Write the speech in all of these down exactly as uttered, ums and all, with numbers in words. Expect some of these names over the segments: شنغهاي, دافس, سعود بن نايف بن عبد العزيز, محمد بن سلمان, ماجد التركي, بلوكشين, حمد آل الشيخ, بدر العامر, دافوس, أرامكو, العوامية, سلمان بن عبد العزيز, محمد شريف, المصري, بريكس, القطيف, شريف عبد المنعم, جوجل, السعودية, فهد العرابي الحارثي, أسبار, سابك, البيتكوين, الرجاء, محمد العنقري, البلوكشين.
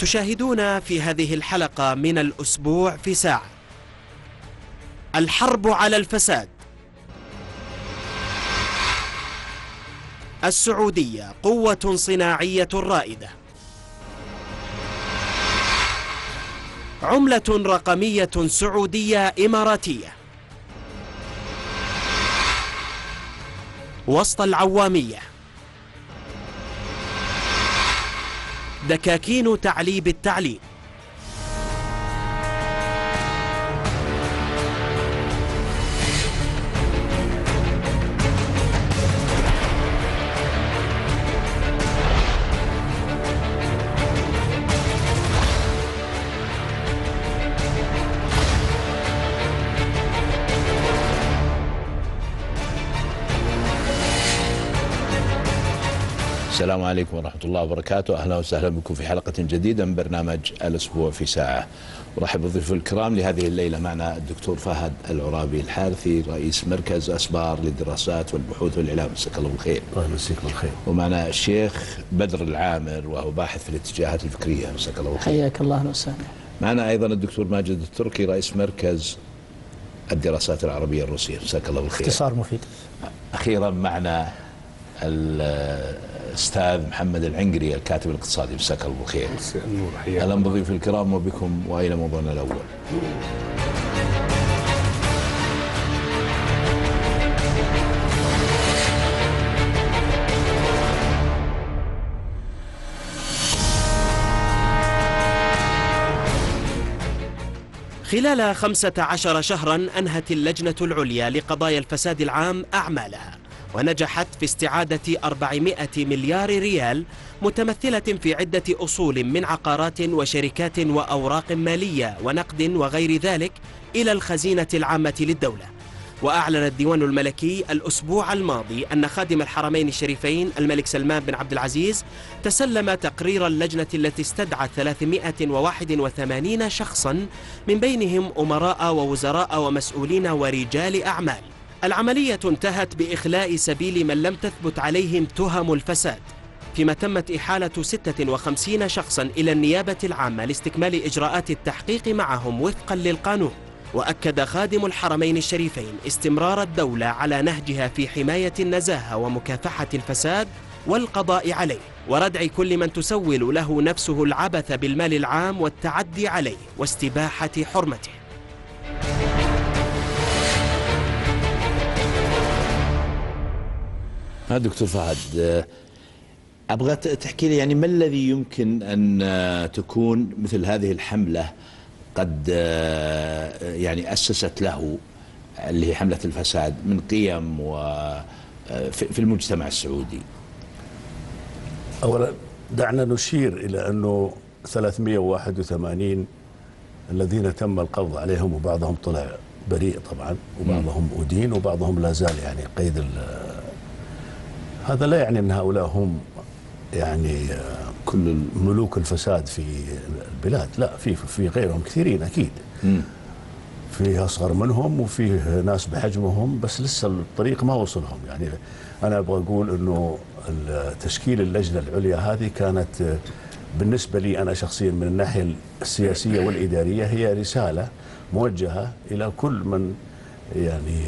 تشاهدون في هذه الحلقة من الأسبوع في ساعة. الحرب على الفساد. السعودية قوة صناعية رائدة. عملة رقمية سعودية إماراتية. وسط العوامية. دكاكين تعليب التعليم. السلام عليكم ورحمة الله وبركاته، أهلا وسهلا بكم في حلقة جديدة من برنامج الأسبوع في ساعة. أرحب بضيوف الكرام لهذه الليلة، معنا الدكتور فهد العرابي الحارثي رئيس مركز أسبار للدراسات والبحوث والإعلام، مساك الله بالخير. الله يمسيك بالخير. ومعنا الشيخ بدر العامر وهو باحث في الاتجاهات الفكرية، مساك الله بالخير. حياك الله وسهلا. معنا أيضا الدكتور ماجد التركي رئيس مركز الدراسات العربية الروسية، مساك الله بالخير. اختصار مفيد. أخيرا معنا الأستاذ محمد العنقري الكاتب الاقتصادي، مساك الله بالخير. أهلا بضيوف الكرام وبكم وإلى موضوعنا الأول. خلال خمسة عشر شهرا أنهت اللجنة العليا لقضايا الفساد العام أعمالها، ونجحت في استعادة أربعمائة مليار ريال متمثلة في عدة أصول من عقارات وشركات وأوراق مالية ونقد وغير ذلك إلى الخزينة العامة للدولة. وأعلن الديوان الملكي الأسبوع الماضي أن خادم الحرمين الشريفين الملك سلمان بن عبد العزيز تسلم تقرير اللجنة التي استدعت ثلاثمائة وواحد وثمانين شخصا من بينهم أمراء ووزراء ومسؤولين ورجال أعمال. العملية انتهت بإخلاء سبيل من لم تثبت عليهم تهم الفساد، فيما تمت إحالة ستة وخمسين شخصا إلى النيابة العامة لاستكمال إجراءات التحقيق معهم وفقا للقانون. وأكد خادم الحرمين الشريفين استمرار الدولة على نهجها في حماية النزاهة ومكافحة الفساد والقضاء عليه، وردع كل من تسول له نفسه العبث بالمال العام والتعدي عليه واستباحة حرمته. دكتور فهد، أبغى تحكي لي يعني ما الذي يمكن أن تكون مثل هذه الحملة قد يعني أسست له، اللي هي حملة الفساد، من قيم وفي المجتمع السعودي؟ أولا دعنا نشير إلى أنه ثلاثمائة وواحد وثمانين الذين تم القبض عليهم، وبعضهم طلع بريء طبعا، وبعضهم أدين، وبعضهم لا زال يعني قيد ال هذا لا يعني أن هؤلاء هم يعني كل ملوك الفساد في البلاد، لا، في في غيرهم كثيرين أكيد، فيه أصغر منهم وفيه ناس بحجمهم، بس لسه الطريق ما وصلهم. يعني أنا أبغى أقول أنه تشكيل اللجنة العليا هذه كانت بالنسبة لي أنا شخصيا من الناحية السياسية والإدارية هي رسالة موجهة إلى كل من يعني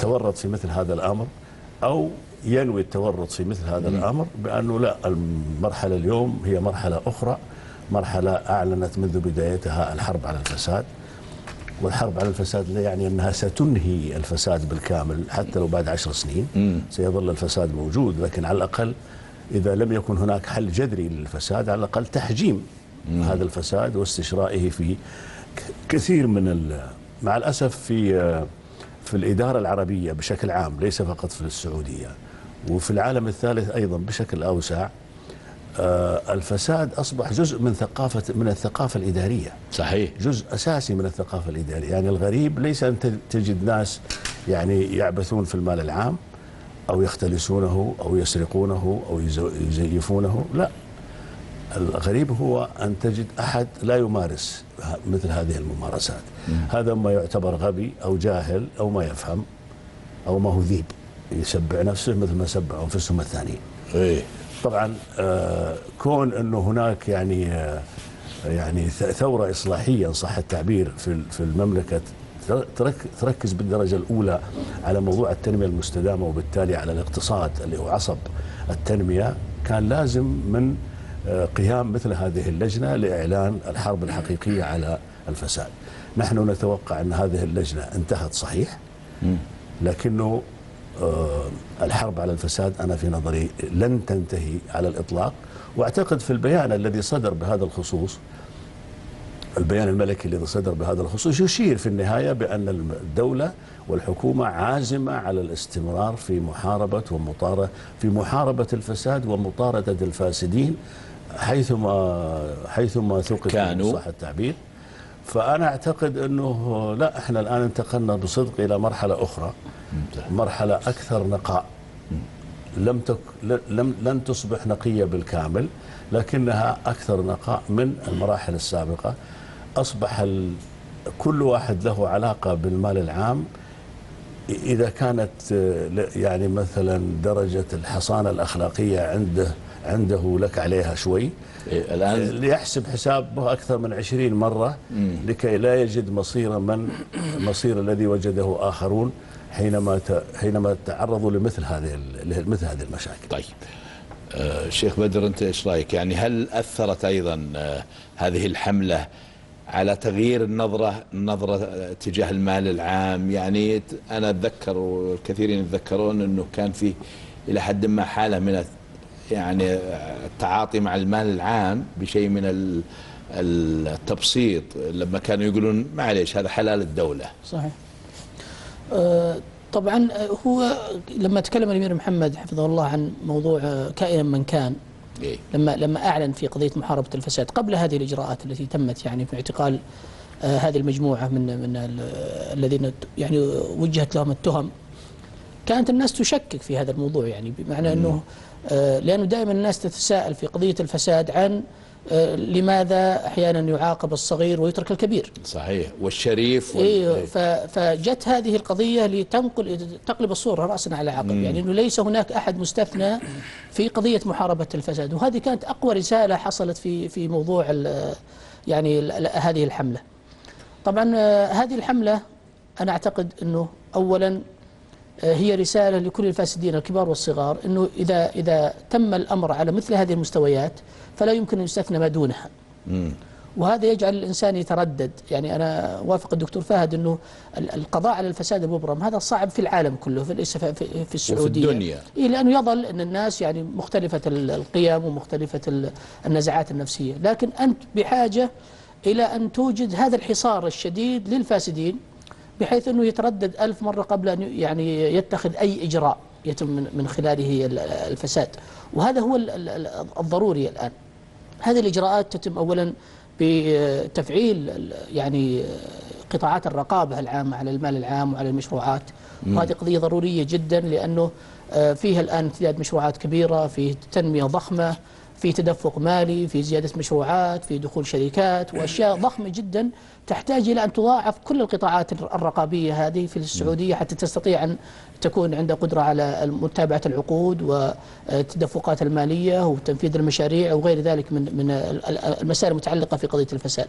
تورط في مثل هذا الأمر أو ينوي التورط في مثل هذا الأمر، بأنه لا، المرحلة اليوم هي مرحلة أخرى، مرحلة أعلنت منذ بدايتها الحرب على الفساد، والحرب على الفساد لا يعني أنها ستنهي الفساد بالكامل حتى لو بعد عشر سنين، سيظل الفساد موجود، لكن على الأقل إذا لم يكن هناك حل جذري للفساد على الأقل تحجيم هذا الفساد واستشرائه في كثير من ال... مع الأسف في في الإدارة العربية بشكل عام، ليس فقط في السعودية، وفي العالم الثالث أيضا بشكل أوسع، الفساد أصبح جزء من ثقافة من الثقافة الإدارية. صحيح. جزء أساسي من الثقافة الإدارية. يعني الغريب ليس أن تجد ناس يعني يعبثون في المال العام أو يختلسونه أو يسرقونه أو يزيفونه، لا، الغريب هو أن تجد أحد لا يمارس مثل هذه الممارسات. مم. هذا ما يعتبر غبي أو جاهل أو ما يفهم أو ما هو ذيب، يسبع نفسه مثل ما سبعوا أنفسهم الثانيين. إيه. طبعا كون انه هناك يعني يعني ثوره اصلاحيه ان صح التعبير في في المملكه تركز بالدرجه الاولى على موضوع التنميه المستدامه وبالتالي على الاقتصاد اللي هو عصب التنميه، كان لازم من قيام مثل هذه اللجنه لاعلان الحرب الحقيقيه على الفساد. نحن نتوقع ان هذه اللجنه انتهت صحيح، لكنه الحرب على الفساد أنا في نظري لن تنتهي على الإطلاق، وأعتقد في البيان الذي صدر بهذا الخصوص، البيان الملكي الذي صدر بهذا الخصوص يشير في النهاية بأن الدولة والحكومة عازمة على الاستمرار في محاربة ومطارة في محاربة الفساد ومطاردة الفاسدين حيثما حيثما ثقفوا صح التعبير. فأنا أعتقد أنه لا، إحنا الآن انتقلنا بصدق إلى مرحلة أخرى، مرحلة أكثر نقاء، لم تك لم لن تصبح نقية بالكامل لكنها أكثر نقاء من المراحل السابقة. أصبح ال... كل واحد له علاقة بالمال العام، إذا كانت يعني مثلا درجة الحصانة الأخلاقية عنده عنده لك عليها شوي، إيه الآن ليحسب حسابه أكثر من عشرين مرة مم. لكي لا يجد مصير من مصير الذي وجده آخرون حينما حينما تعرضوا لمثل هذه مثل هذه المشاكل. طيب الشيخ آه بدر، أنت إيش رأيك؟ يعني هل أثرت أيضا آه هذه الحملة على تغيير النظرة النظرة تجاه المال العام؟ يعني أنا أتذكر والكثيرين يتذكرون أنه كان فيه إلى حد ما حالة من يعني التعاطي مع المال العام بشيء من التبسيط، لما كانوا يقولون معليش هذا حلال الدولة. صحيح. طبعا هو لما تكلم الأمير محمد حفظه الله عن موضوع كائنا من كان، لما لما أعلن في قضية محاربة الفساد قبل هذه الإجراءات التي تمت يعني في اعتقال هذه المجموعة من من الذين يعني وجهت لهم التهم، كانت الناس تشكك في هذا الموضوع، يعني بمعنى أنه لأنه دائما الناس تتساءل في قضية الفساد عن لماذا أحيانا يعاقب الصغير ويترك الكبير. صحيح. والشريف وال... إيه فجت هذه القضية لتنقل تقلب الصورة رأسا على عقب، يعني أنه ليس هناك أحد مستثنى في قضية محاربة الفساد، وهذه كانت أقوى رسالة حصلت في في موضوع يعني ال هذه الحملة. طبعا هذه الحملة أنا أعتقد أنه أولا هي رسالة لكل الفاسدين الكبار والصغار، أنه إذا إذا تم الأمر على مثل هذه المستويات فلا يمكن أن يستثنى ما دونها. مم. وهذا يجعل الإنسان يتردد. يعني أنا أوافق الدكتور فهد أنه القضاء على الفساد المبرم هذا صعب في العالم كله، ليس في, في, في السعودية وفي الدنيا، إيه لأنه يظل أن الناس يعني مختلفة القيم ومختلفة النزعات النفسية، لكن أنت بحاجة إلى أن توجد هذا الحصار الشديد للفاسدين بحيث أنه يتردد ألف مرة قبل أن يعني يتخذ أي إجراء يتم من خلاله الفساد، وهذا هو الضروري الآن. هذه الإجراءات تتم أولا بتفعيل يعني قطاعات الرقابة العامة على المال العام وعلى المشروعات، وهذه قضية ضرورية جدا لأنه فيها الآن امتداد مشروعات كبيرة، فيه تنمية ضخمة، في تدفق مالي، في زيادة مشروعات، في دخول شركات وأشياء ضخمة جدا تحتاج إلى أن تضاعف كل القطاعات الرقابية هذه في السعودية حتى تستطيع أن تكون عندها قدرة على متابعة العقود والتدفقات المالية وتنفيذ المشاريع وغير ذلك من من المسائل المتعلقة في قضية الفساد.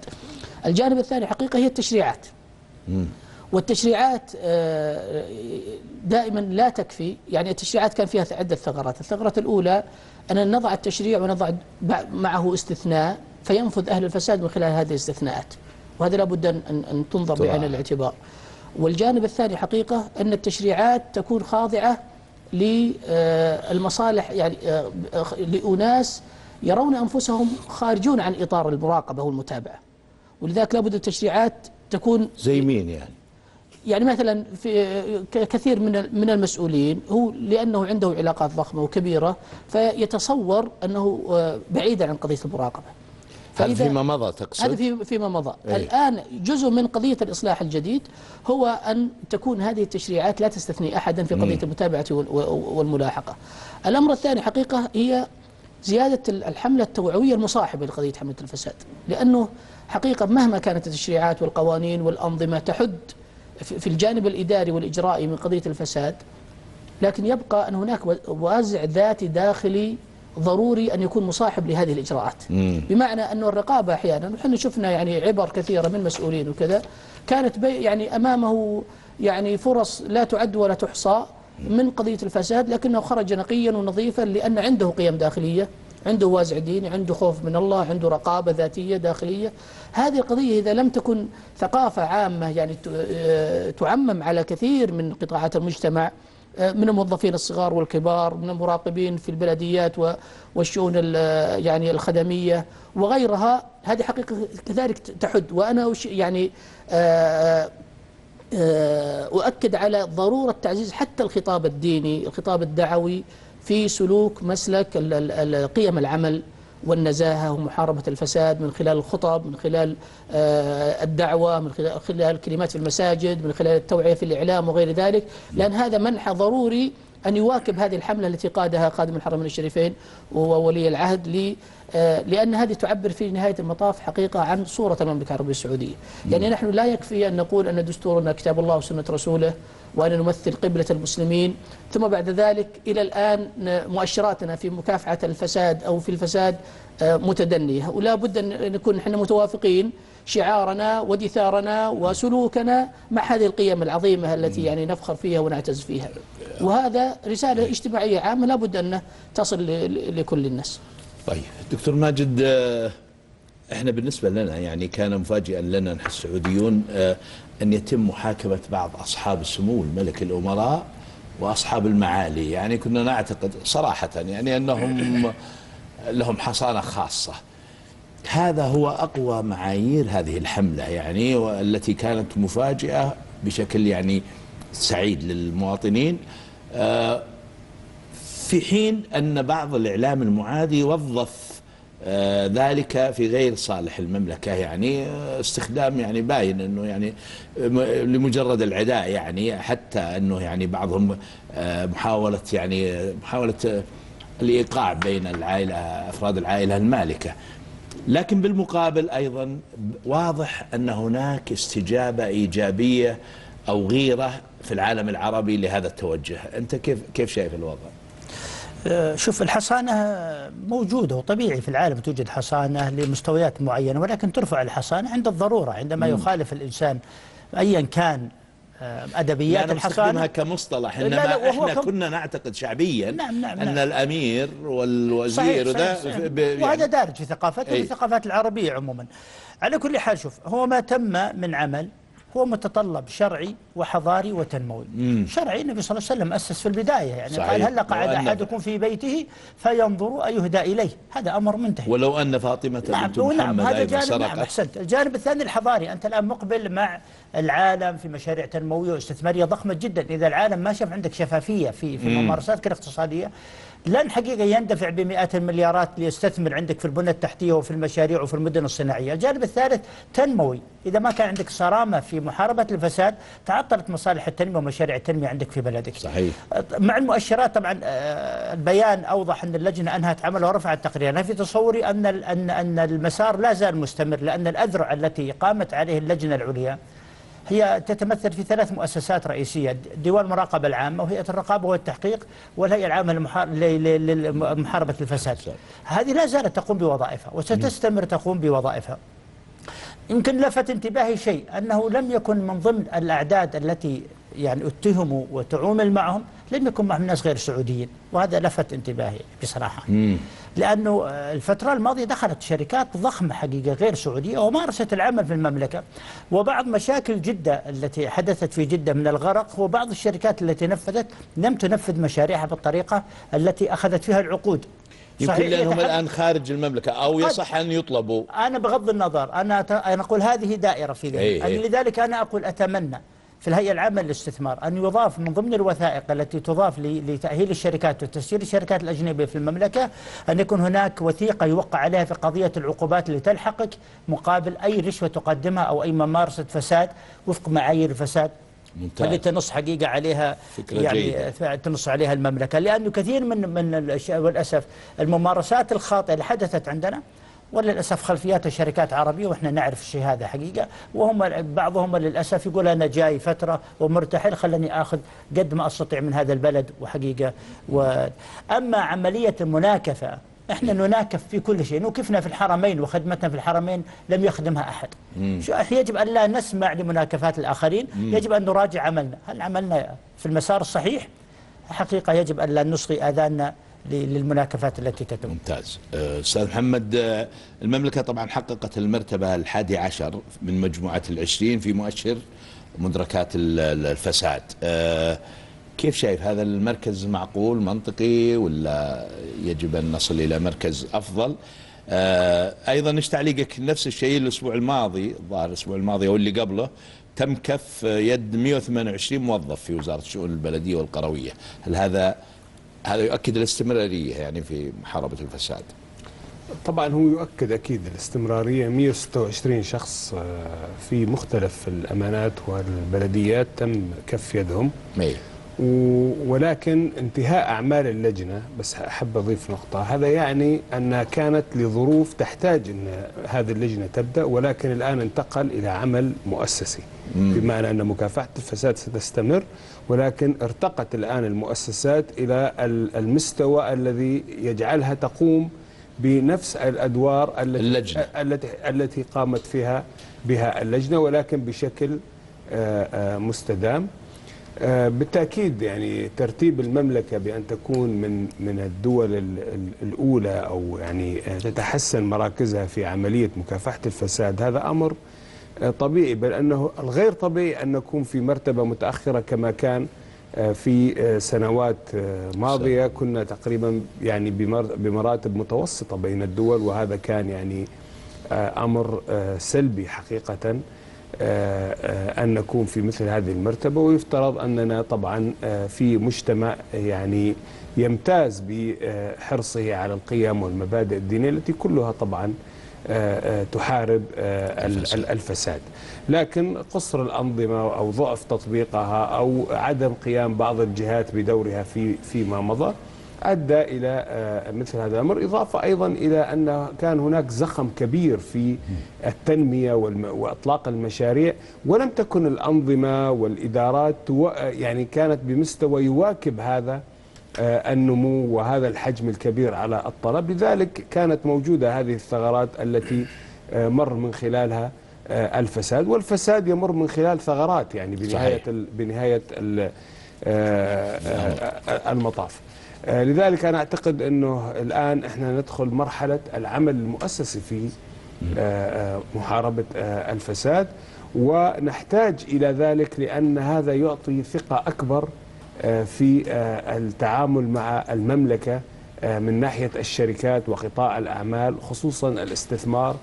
الجانب الثاني حقيقة هي التشريعات، والتشريعات دائما لا تكفي، يعني التشريعات كان فيها عدة ثغرات. الثغرة الأولى أن نضع التشريع ونضع معه استثناء فينفذ أهل الفساد من خلال هذه الاستثناءات، وهذا لابد أن تنظر بعين الاعتبار. والجانب الثاني حقيقة أن التشريعات تكون خاضعة للمصالح، يعني لأناس يرون أنفسهم خارجون عن إطار المراقبة والمتابعة، ولذلك لابد التشريعات تكون زي مين يعني؟ يعني مثلا في كثير من من المسؤولين هو لانه عنده علاقات ضخمه وكبيره فيتصور انه بعيدا عن قضيه المراقبه. هذا فيما مضى تقصد؟ هذا فيما مضى. أيه؟ الان جزء من قضيه الاصلاح الجديد هو ان تكون هذه التشريعات لا تستثني احدا في قضيه مم. المتابعه والملاحقه. الامر الثاني حقيقه هي زياده الحمله التوعويه المصاحبه لقضيه حمله الفساد، لانه حقيقه مهما كانت التشريعات والقوانين والانظمه تحد في الجانب الإداري والإجرائي من قضية الفساد، لكن يبقى أن هناك وازع ذاتي داخلي ضروري أن يكون مصاحب لهذه الإجراءات. مم. بمعنى أنه الرقابة أحيانا احنا شفنا يعني عبر كثيرة من مسؤولين وكذا كانت يعني أمامه يعني فرص لا تعد ولا تحصى من قضية الفساد، لكنه خرج نقيا ونظيفا لأن عنده قيم داخلية، عنده وازع ديني، عنده خوف من الله، عنده رقابة ذاتية داخلية. هذه القضية إذا لم تكن ثقافة عامة يعني تعمم على كثير من قطاعات المجتمع من الموظفين الصغار والكبار، من المراقبين في البلديات والشؤون يعني الخدمية وغيرها، هذه حقيقة كذلك تحد. وأنا يعني أؤكد على ضرورة تعزيز حتى الخطاب الديني، الخطاب الدعوي في سلوك مسلك قيم العمل والنزاهة ومحاربة الفساد من خلال الخطب، من خلال الدعوة، من خلال الكلمات في المساجد، من خلال التوعية في الإعلام وغير ذلك، لأن هذا منحى ضروري أن يواكب هذه الحملة التي قادها خادم الحرمين الشريفين وولي العهد، لي لأن هذه تعبر في نهاية المطاف حقيقة عن صورة المملكة العربية السعودية. يعني نحن لا يكفي أن نقول أن دستورنا كتاب الله وسنة رسوله وأن نمثل قبلة المسلمين، ثم بعد ذلك إلى الآن مؤشراتنا في مكافحة الفساد أو في الفساد متدنية، ولا بد أن نكون نحن متوافقين شعارنا ودثارنا وسلوكنا مع هذه القيم العظيمة التي يعني نفخر فيها ونعتز فيها. وهذا رسالة اجتماعية عامة لا بد أن تصل لكل الناس. طيب دكتور ماجد، احنا بالنسبة لنا يعني كان مفاجئا لنا نحن السعوديون أن يتم محاكمة بعض أصحاب السمو الملك الأمراء وأصحاب المعالي، يعني كنا نعتقد صراحة يعني أنهم لهم حصانة خاصة. هذا هو أقوى معايير هذه الحملة يعني، والتي كانت مفاجئة بشكل يعني سعيد للمواطنين، في حين أن بعض الإعلام المعادي وظف ذلك في غير صالح المملكة، يعني استخدام يعني باين أنه يعني لمجرد العداء، يعني حتى أنه يعني بعضهم محاولة يعني محاولة الإيقاع بين العائلة أفراد العائلة المالكة. لكن بالمقابل أيضا واضح أن هناك استجابة إيجابية أو غيرة في العالم العربي لهذا التوجه. أنت كيف كيف شايف الوضع؟ شوف، الحصانة موجودة وطبيعي في العالم توجد حصانة لمستويات معينة، ولكن ترفع الحصانة عند الضرورة، عندما يخالف الإنسان أيا كان أدبيات الحصانة كمصطلح. إنما لا لا احنا كنا نعتقد شعبيا نعم نعم أن نعم الأمير والوزير وده يعني وهذا دارج في ثقافتنا وفي الثقافات العربية عموما. على كل حال شوف، هو ما تم من عمل هو متطلب شرعي وحضاري وتنموي. مم. شرعي النبي صلى الله عليه وسلم أسس في البداية، يعني صحيح. قال هل قعد أحدكم في بيته فينظر أيهدى إليه، هذا أمر منتهي. ولو أن فاطمة نعم بنت محمد نعم هذا جانب نعم أحسنت. الجانب الثاني الحضاري، أنت الآن مقبل مع العالم في مشاريع تنموية واستثمارية ضخمة جدا، إذا العالم ما شاف عندك شفافية في في ممارساتك الاقتصادية لن حقيقة يندفع بمئات المليارات ليستثمر عندك في البنى التحتية وفي المشاريع وفي المدن الصناعية. الجانب الثالث تنموي، إذا ما كان عندك صرامة في محاربة الفساد تعطلت مصالح التنمية ومشاريع التنمية عندك في بلدك. صحيح. مع المؤشرات طبعا البيان أوضح أن اللجنة أنهت عملها ورفعت تقريرها. أنا في تصوري أن أن أن المسار لا زال مستمر، لأن الأذرع التي قامت عليه اللجنة العليا هي تتمثل في ثلاث مؤسسات رئيسية: ديوان المراقبة العامة، وهيئة الرقابة والتحقيق، والهيئة العامة لمحاربة الفساد. هذه لا زالت تقوم بوظائفها وستستمر تقوم بوظائفها. يمكن لفت انتباهي شيء، أنه لم يكن من ضمن الأعداد التي يعني اتهموا وتعومل معهم لم يكن معهم ناس غير سعوديين، وهذا لفت انتباهي بصراحة. مم. لأنه الفترة الماضية دخلت شركات ضخمة حقيقة غير سعودية ومارست العمل في المملكة، وبعض مشاكل جدة التي حدثت في جدة من الغرق، وبعض الشركات التي نفذت لم تنفذ مشاريعها بالطريقة التي أخذت فيها العقود. يمكن لأنهم الآن خارج المملكة أو يصح أن يطلبوا. أنا بغض النظر، أنا أنا أقول هذه دائرة في ذهني، لذلك أنا أقول أتمنى في الهيئة العامة للاستثمار أن يضاف من ضمن الوثائق التي تضاف لتأهيل الشركات وتسيير الشركات الأجنبية في المملكة أن يكون هناك وثيقة يوقع عليها في قضية العقوبات اللي تلحقك مقابل أي رشوة تقدمها أو أي ممارسة فساد وفق معايير الفساد ممتاز. اللي تنص حقيقة عليها يعني تنص عليها المملكة، لأنه كثير من من والأسف الممارسات الخاطئة اللي حدثت عندنا وللأسف خلفياته شركات عربية وإحنا نعرف الشيء هذا حقيقة. وهم بعضهم للأسف يقول أنا جاي فترة ومرتحل خلني آخذ قد ما أستطيع من هذا البلد وحقيقة و... أما عملية المناكفة احنا نناكف في كل شيء، نوكفنا في الحرمين وخدمتنا في الحرمين لم يخدمها احد. مم. يجب ان لا نسمع لمناكفات الاخرين، مم. يجب ان نراجع عملنا، هل عملنا في المسار الصحيح؟ حقيقه يجب ان لا نصغي اذاننا للمناكفات التي تتم. ممتاز. استاذ محمد، المملكه طبعا حققت المرتبه الحادي عشر من مجموعه العشرين في مؤشر مدركات الفساد. كيف شايف هذا المركز؟ معقول منطقي ولا يجب أن نصل إلى مركز أفضل؟ آه أيضا إيش تعليقك؟ نفس الشيء الأسبوع الماضي، الظاهر الأسبوع الماضي أو اللي قبله، تم كف يد مئة وثمانية وعشرين موظف في وزارة الشؤون البلدية والقروية، هل هذا هذا يؤكد الاستمرارية يعني في محاربة الفساد؟ طبعا هو يؤكد أكيد الاستمرارية. مئة وستة وعشرين شخص في مختلف الأمانات والبلديات تم كف يدهم، مي. ولكن انتهاء أعمال اللجنة، بس أحب أضيف نقطة، هذا يعني أنها كانت لظروف تحتاج أن هذه اللجنة تبدأ، ولكن الآن انتقل إلى عمل مؤسسي، بمعنى أن مكافحة الفساد ستستمر، ولكن ارتقت الآن المؤسسات إلى المستوى الذي يجعلها تقوم بنفس الأدوار التي التي التي قامت فيها بها اللجنة، ولكن بشكل مستدام. بالتأكيد يعني ترتيب المملكة بأن تكون من من الدول الأولى أو يعني تتحسن مراكزها في عملية مكافحة الفساد هذا أمر طبيعي، بل أنه الغير طبيعي أن نكون في مرتبة متأخرة كما كان في سنوات ماضية، كنا تقريبا يعني بمراتب متوسطة بين الدول، وهذا كان يعني أمر سلبي حقيقة أن نكون في مثل هذه المرتبة. ويفترض أننا طبعا في مجتمع يعني يمتاز بحرصه على القيم والمبادئ الدينية التي كلها طبعا تحارب الفساد، لكن قصر الأنظمة أو ضعف تطبيقها أو عدم قيام بعض الجهات بدورها في فيما مضى أدى إلى مثل هذا الأمر. إضافة أيضا إلى أن كان هناك زخم كبير في التنمية وإطلاق المشاريع، ولم تكن الأنظمة والإدارات يعني كانت بمستوى يواكب هذا النمو وهذا الحجم الكبير على الطلب، لذلك كانت موجودة هذه الثغرات التي مر من خلالها الفساد، والفساد يمر من خلال ثغرات يعني بنهاية بنهاية المطاف. لذلك أنا أعتقد أنه الآن إحنا ندخل مرحلة العمل المؤسسي في محاربة الفساد، ونحتاج إلى ذلك لأن هذا يعطي ثقة أكبر في التعامل مع المملكة من ناحية الشركات وقطاع الأعمال، خصوصا الاستثمار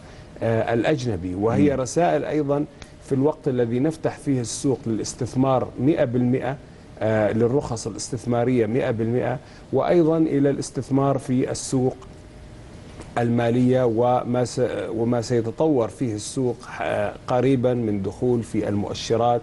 الأجنبي، وهي رسائل أيضا في الوقت الذي نفتح فيه السوق للاستثمار مئة بالمئة، للرخص الاستثمارية مئة بالمئة، وأيضا إلى الاستثمار في السوق المالية وما وما سيتطور فيه السوق قريبا من دخول في المؤشرات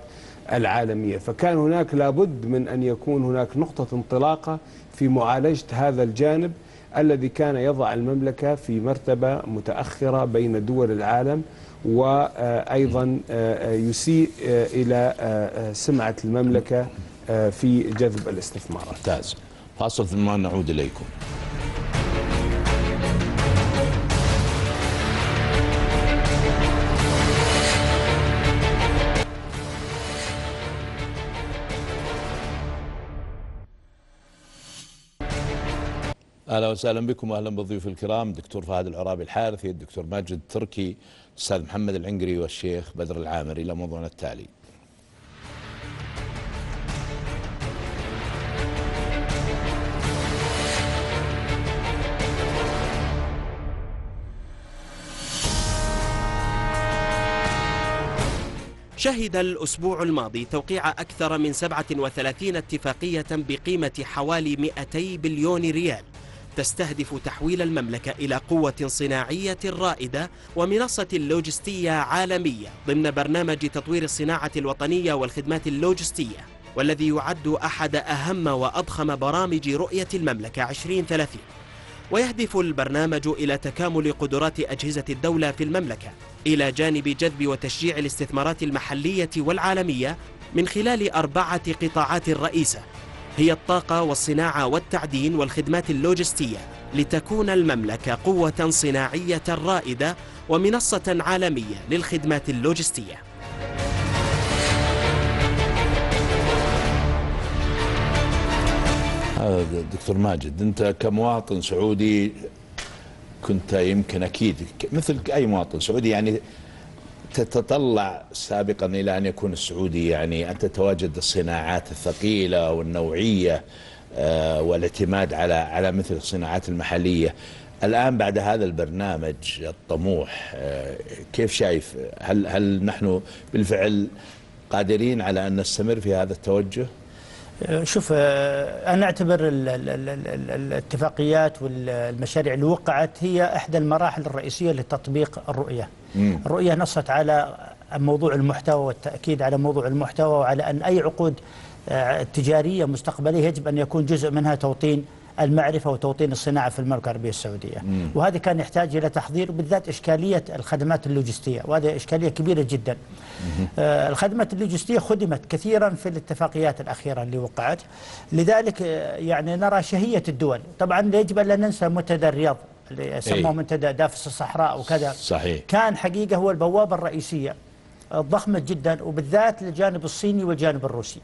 العالمية. فكان هناك لابد من أن يكون هناك نقطة انطلاقة في معالجة هذا الجانب الذي كان يضع المملكة في مرتبة متأخرة بين دول العالم، وأيضا يسيء إلى سمعة المملكة في جذب الاستثمارات. ممتاز. فاصل ثم نعود إليكم. أهلا وسهلا بكم، أهلا بالضيوف الكرام، دكتور فهد العرابي الحارثي، الدكتور ماجد التركي، الأستاذ محمد العنقري، والشيخ بدر العامر. إلى موضوعنا التالي. شهد الأسبوع الماضي توقيع أكثر من سبعة وثلاثين اتفاقية بقيمة حوالي مئتي بليون ريال، تستهدف تحويل المملكة إلى قوة صناعية رائدة ومنصة لوجستية عالمية ضمن برنامج تطوير الصناعة الوطنية والخدمات اللوجستية، والذي يعد أحد أهم وأضخم برامج رؤية المملكة عشرين ثلاثين. ويهدف البرنامج إلى تكامل قدرات أجهزة الدولة في المملكة إلى جانب جذب وتشجيع الاستثمارات المحلية والعالمية من خلال أربعة قطاعات رئيسة هي الطاقة والصناعة والتعدين والخدمات اللوجستية، لتكون المملكة قوة صناعية رائدة ومنصة عالمية للخدمات اللوجستية. هذا دكتور ماجد، أنت كمواطن سعودي كنت يمكن أكيد مثل أي مواطن سعودي يعني تتطلع سابقا إلى أن يكون السعودي يعني أن تتواجد الصناعات الثقيلة والنوعية والاعتماد على على مثل الصناعات المحلية. الآن بعد هذا البرنامج الطموح كيف شايف؟ هل هل نحن بالفعل قادرين على أن نستمر في هذا التوجه؟ شوف، أنا أعتبر الاتفاقيات والمشاريع اللي وقعت هي إحدى المراحل الرئيسية لتطبيق الرؤية. مم. الرؤية نصت على موضوع المحتوى والتأكيد على موضوع المحتوى، وعلى أن أي عقود تجارية مستقبلية يجب أن يكون جزء منها توطين المعرفة وتوطين الصناعة في المملكة العربية السعودية. مم. وهذا كان يحتاج إلى تحضير، بالذات إشكالية الخدمات اللوجستية، وهذه إشكالية كبيرة جدا. آه الخدمات اللوجستية خدمت كثيرا في الاتفاقيات الأخيرة اللي وقعت، لذلك يعني نرى شهية الدول. طبعا يجب أن لا ننسى منتدى الرياض اللي سموه منتدى دافس الصحراء وكذا. صحيح. كان حقيقة هو البوابة الرئيسية الضخمة جدا، وبالذات للجانب الصيني والجانب الروسي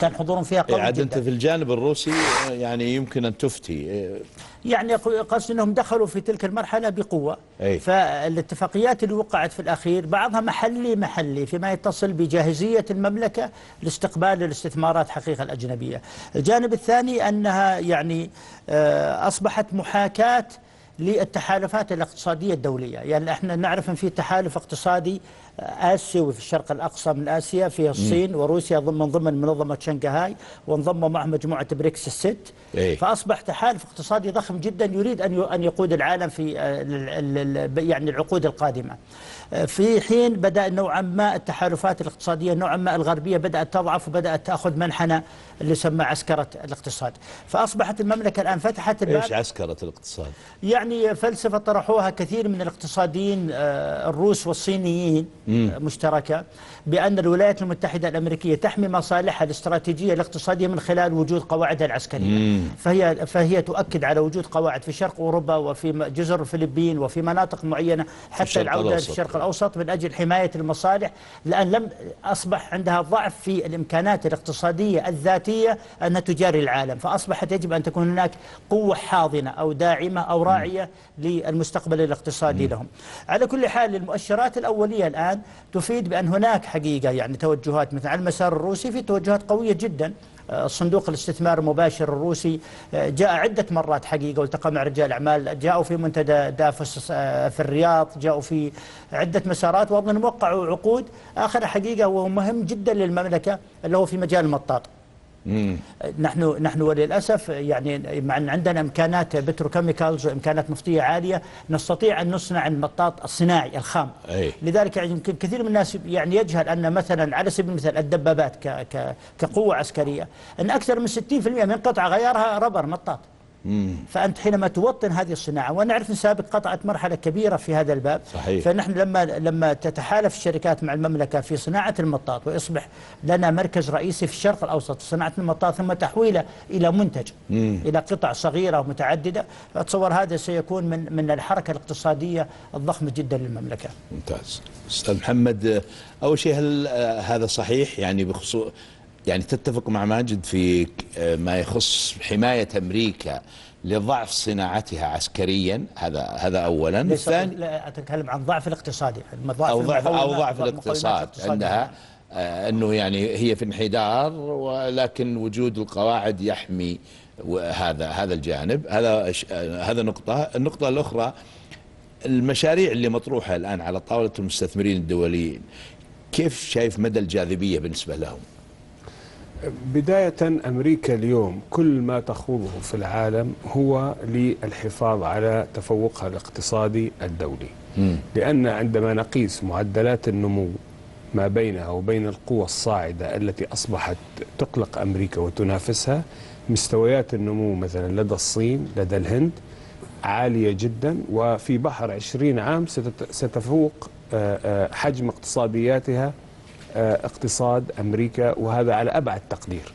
كان حضورهم فيها قوي. عاد انت في الجانب الروسي يعني يمكن ان تفتي، يعني قصدي انهم دخلوا في تلك المرحله بقوه. أي. فالاتفاقيات اللي وقعت في الاخير بعضها محلي محلي فيما يتصل بجاهزيه المملكه لاستقبال الاستثمارات حقيقه الاجنبيه. الجانب الثاني انها يعني اصبحت محاكاه للتحالفات الاقتصاديه الدوليه، يعني احنا نعرف ان في تحالف اقتصادي آسيوي في الشرق الأقصى من آسيا، فيها الصين وروسيا ضمن ضمن منظمة شنغهاي، وانضموا معهم مجموعة بريكس الست. إيه. فأصبح تحالف اقتصادي ضخم جدا يريد أن أن يقود العالم في يعني العقود القادمة، في حين بدأ نوعا ما التحالفات الاقتصادية نوعا ما الغربية بدأت تضعف وبدأت تأخذ منحنى اللي يسمى عسكرة الاقتصاد. فأصبحت المملكة الآن فتحت الباب. إيش عسكرة الاقتصاد؟ يعني فلسفة طرحوها كثير من الاقتصاديين الروس والصينيين مشتركة، بأن الولايات المتحدة الأمريكية تحمي مصالحها الاستراتيجية الاقتصادية من خلال وجود قواعدها العسكرية. فهي فهي تؤكد على وجود قواعد في شرق أوروبا وفي جزر الفلبين وفي مناطق معينة حتى العودة في الشرق الأوسط من أجل حماية المصالح، لأن لم أصبح عندها ضعف في الإمكانات الاقتصادية الذاتية أنها تجاري العالم. فأصبحت يجب أن تكون هناك قوة حاضنة أو داعمة أو راعية للمستقبل الاقتصادي لهم. على كل حال المؤشرات الأولية الآن تفيد بأن هناك حقيقة يعني توجهات، مثل على المسار الروسي في توجهات قوية جدا. صندوق الاستثمار المباشر الروسي جاء عدة مرات حقيقة والتقى مع رجال أعمال، جاءوا في منتدى دافوس في الرياض، جاءوا في عدة مسارات، وأظن وقعوا عقود آخر حقيقة وهو مهم جدا للمملكة اللي هو في مجال المطاط. نحن نحن وللأسف يعني مع أن عندنا إمكانات بتروكيميكالز وإمكانات نفطية عالية نستطيع أن نصنع المطاط الصناعي الخام. أي. لذلك يعني يمكن كثير من الناس يعني يجهل أن مثلا على سبيل المثال الدبابات ك ك كقوة عسكرية أن أكثر من ستين بالمئة من قطع غيارها ربر مطاط. فأنت حينما توطن هذه الصناعة، ونعرف أن سابق قطعت مرحلة كبيرة في هذا الباب. صحيح. فنحن لما لما تتحالف الشركات مع المملكة في صناعة المطاط ويصبح لنا مركز رئيسي في الشرق الأوسط في صناعة المطاط ثم تحويله إلى منتج. مم. إلى قطع صغيرة ومتعددة، أتصور هذا سيكون من من الحركة الاقتصادية الضخمة جدا للمملكة. ممتاز. أستاذ محمد، أول شيء هل هذا صحيح يعني بخصوص يعني تتفق مع ماجد في ما يخص حماية أمريكا لضعف صناعتها عسكريا؟ هذا هذا أولا. لا أتكلم عن ضعف الاقتصادي أو ضعف أو ضعف الاقتصاد عندها، أنه يعني هي في انحدار ولكن وجود القواعد يحمي هذا هذا الجانب. هذا هذا نقطة. النقطة الأخرى المشاريع اللي مطروحة الآن على طاولة المستثمرين الدوليين، كيف شايف مدى الجاذبية بالنسبة لهم؟ بداية أمريكا اليوم كل ما تخوضه في العالم هو للحفاظ على تفوقها الاقتصادي الدولي. م. لأن عندما نقيس معدلات النمو ما بينها وبين القوى الصاعدة التي أصبحت تقلق أمريكا وتنافسها، مستويات النمو مثلا لدى الصين لدى الهند عالية جدا، وفي بحر عشرين عام ستفوق حجم اقتصادياتها اقتصاد أمريكا، وهذا على أبعد تقدير.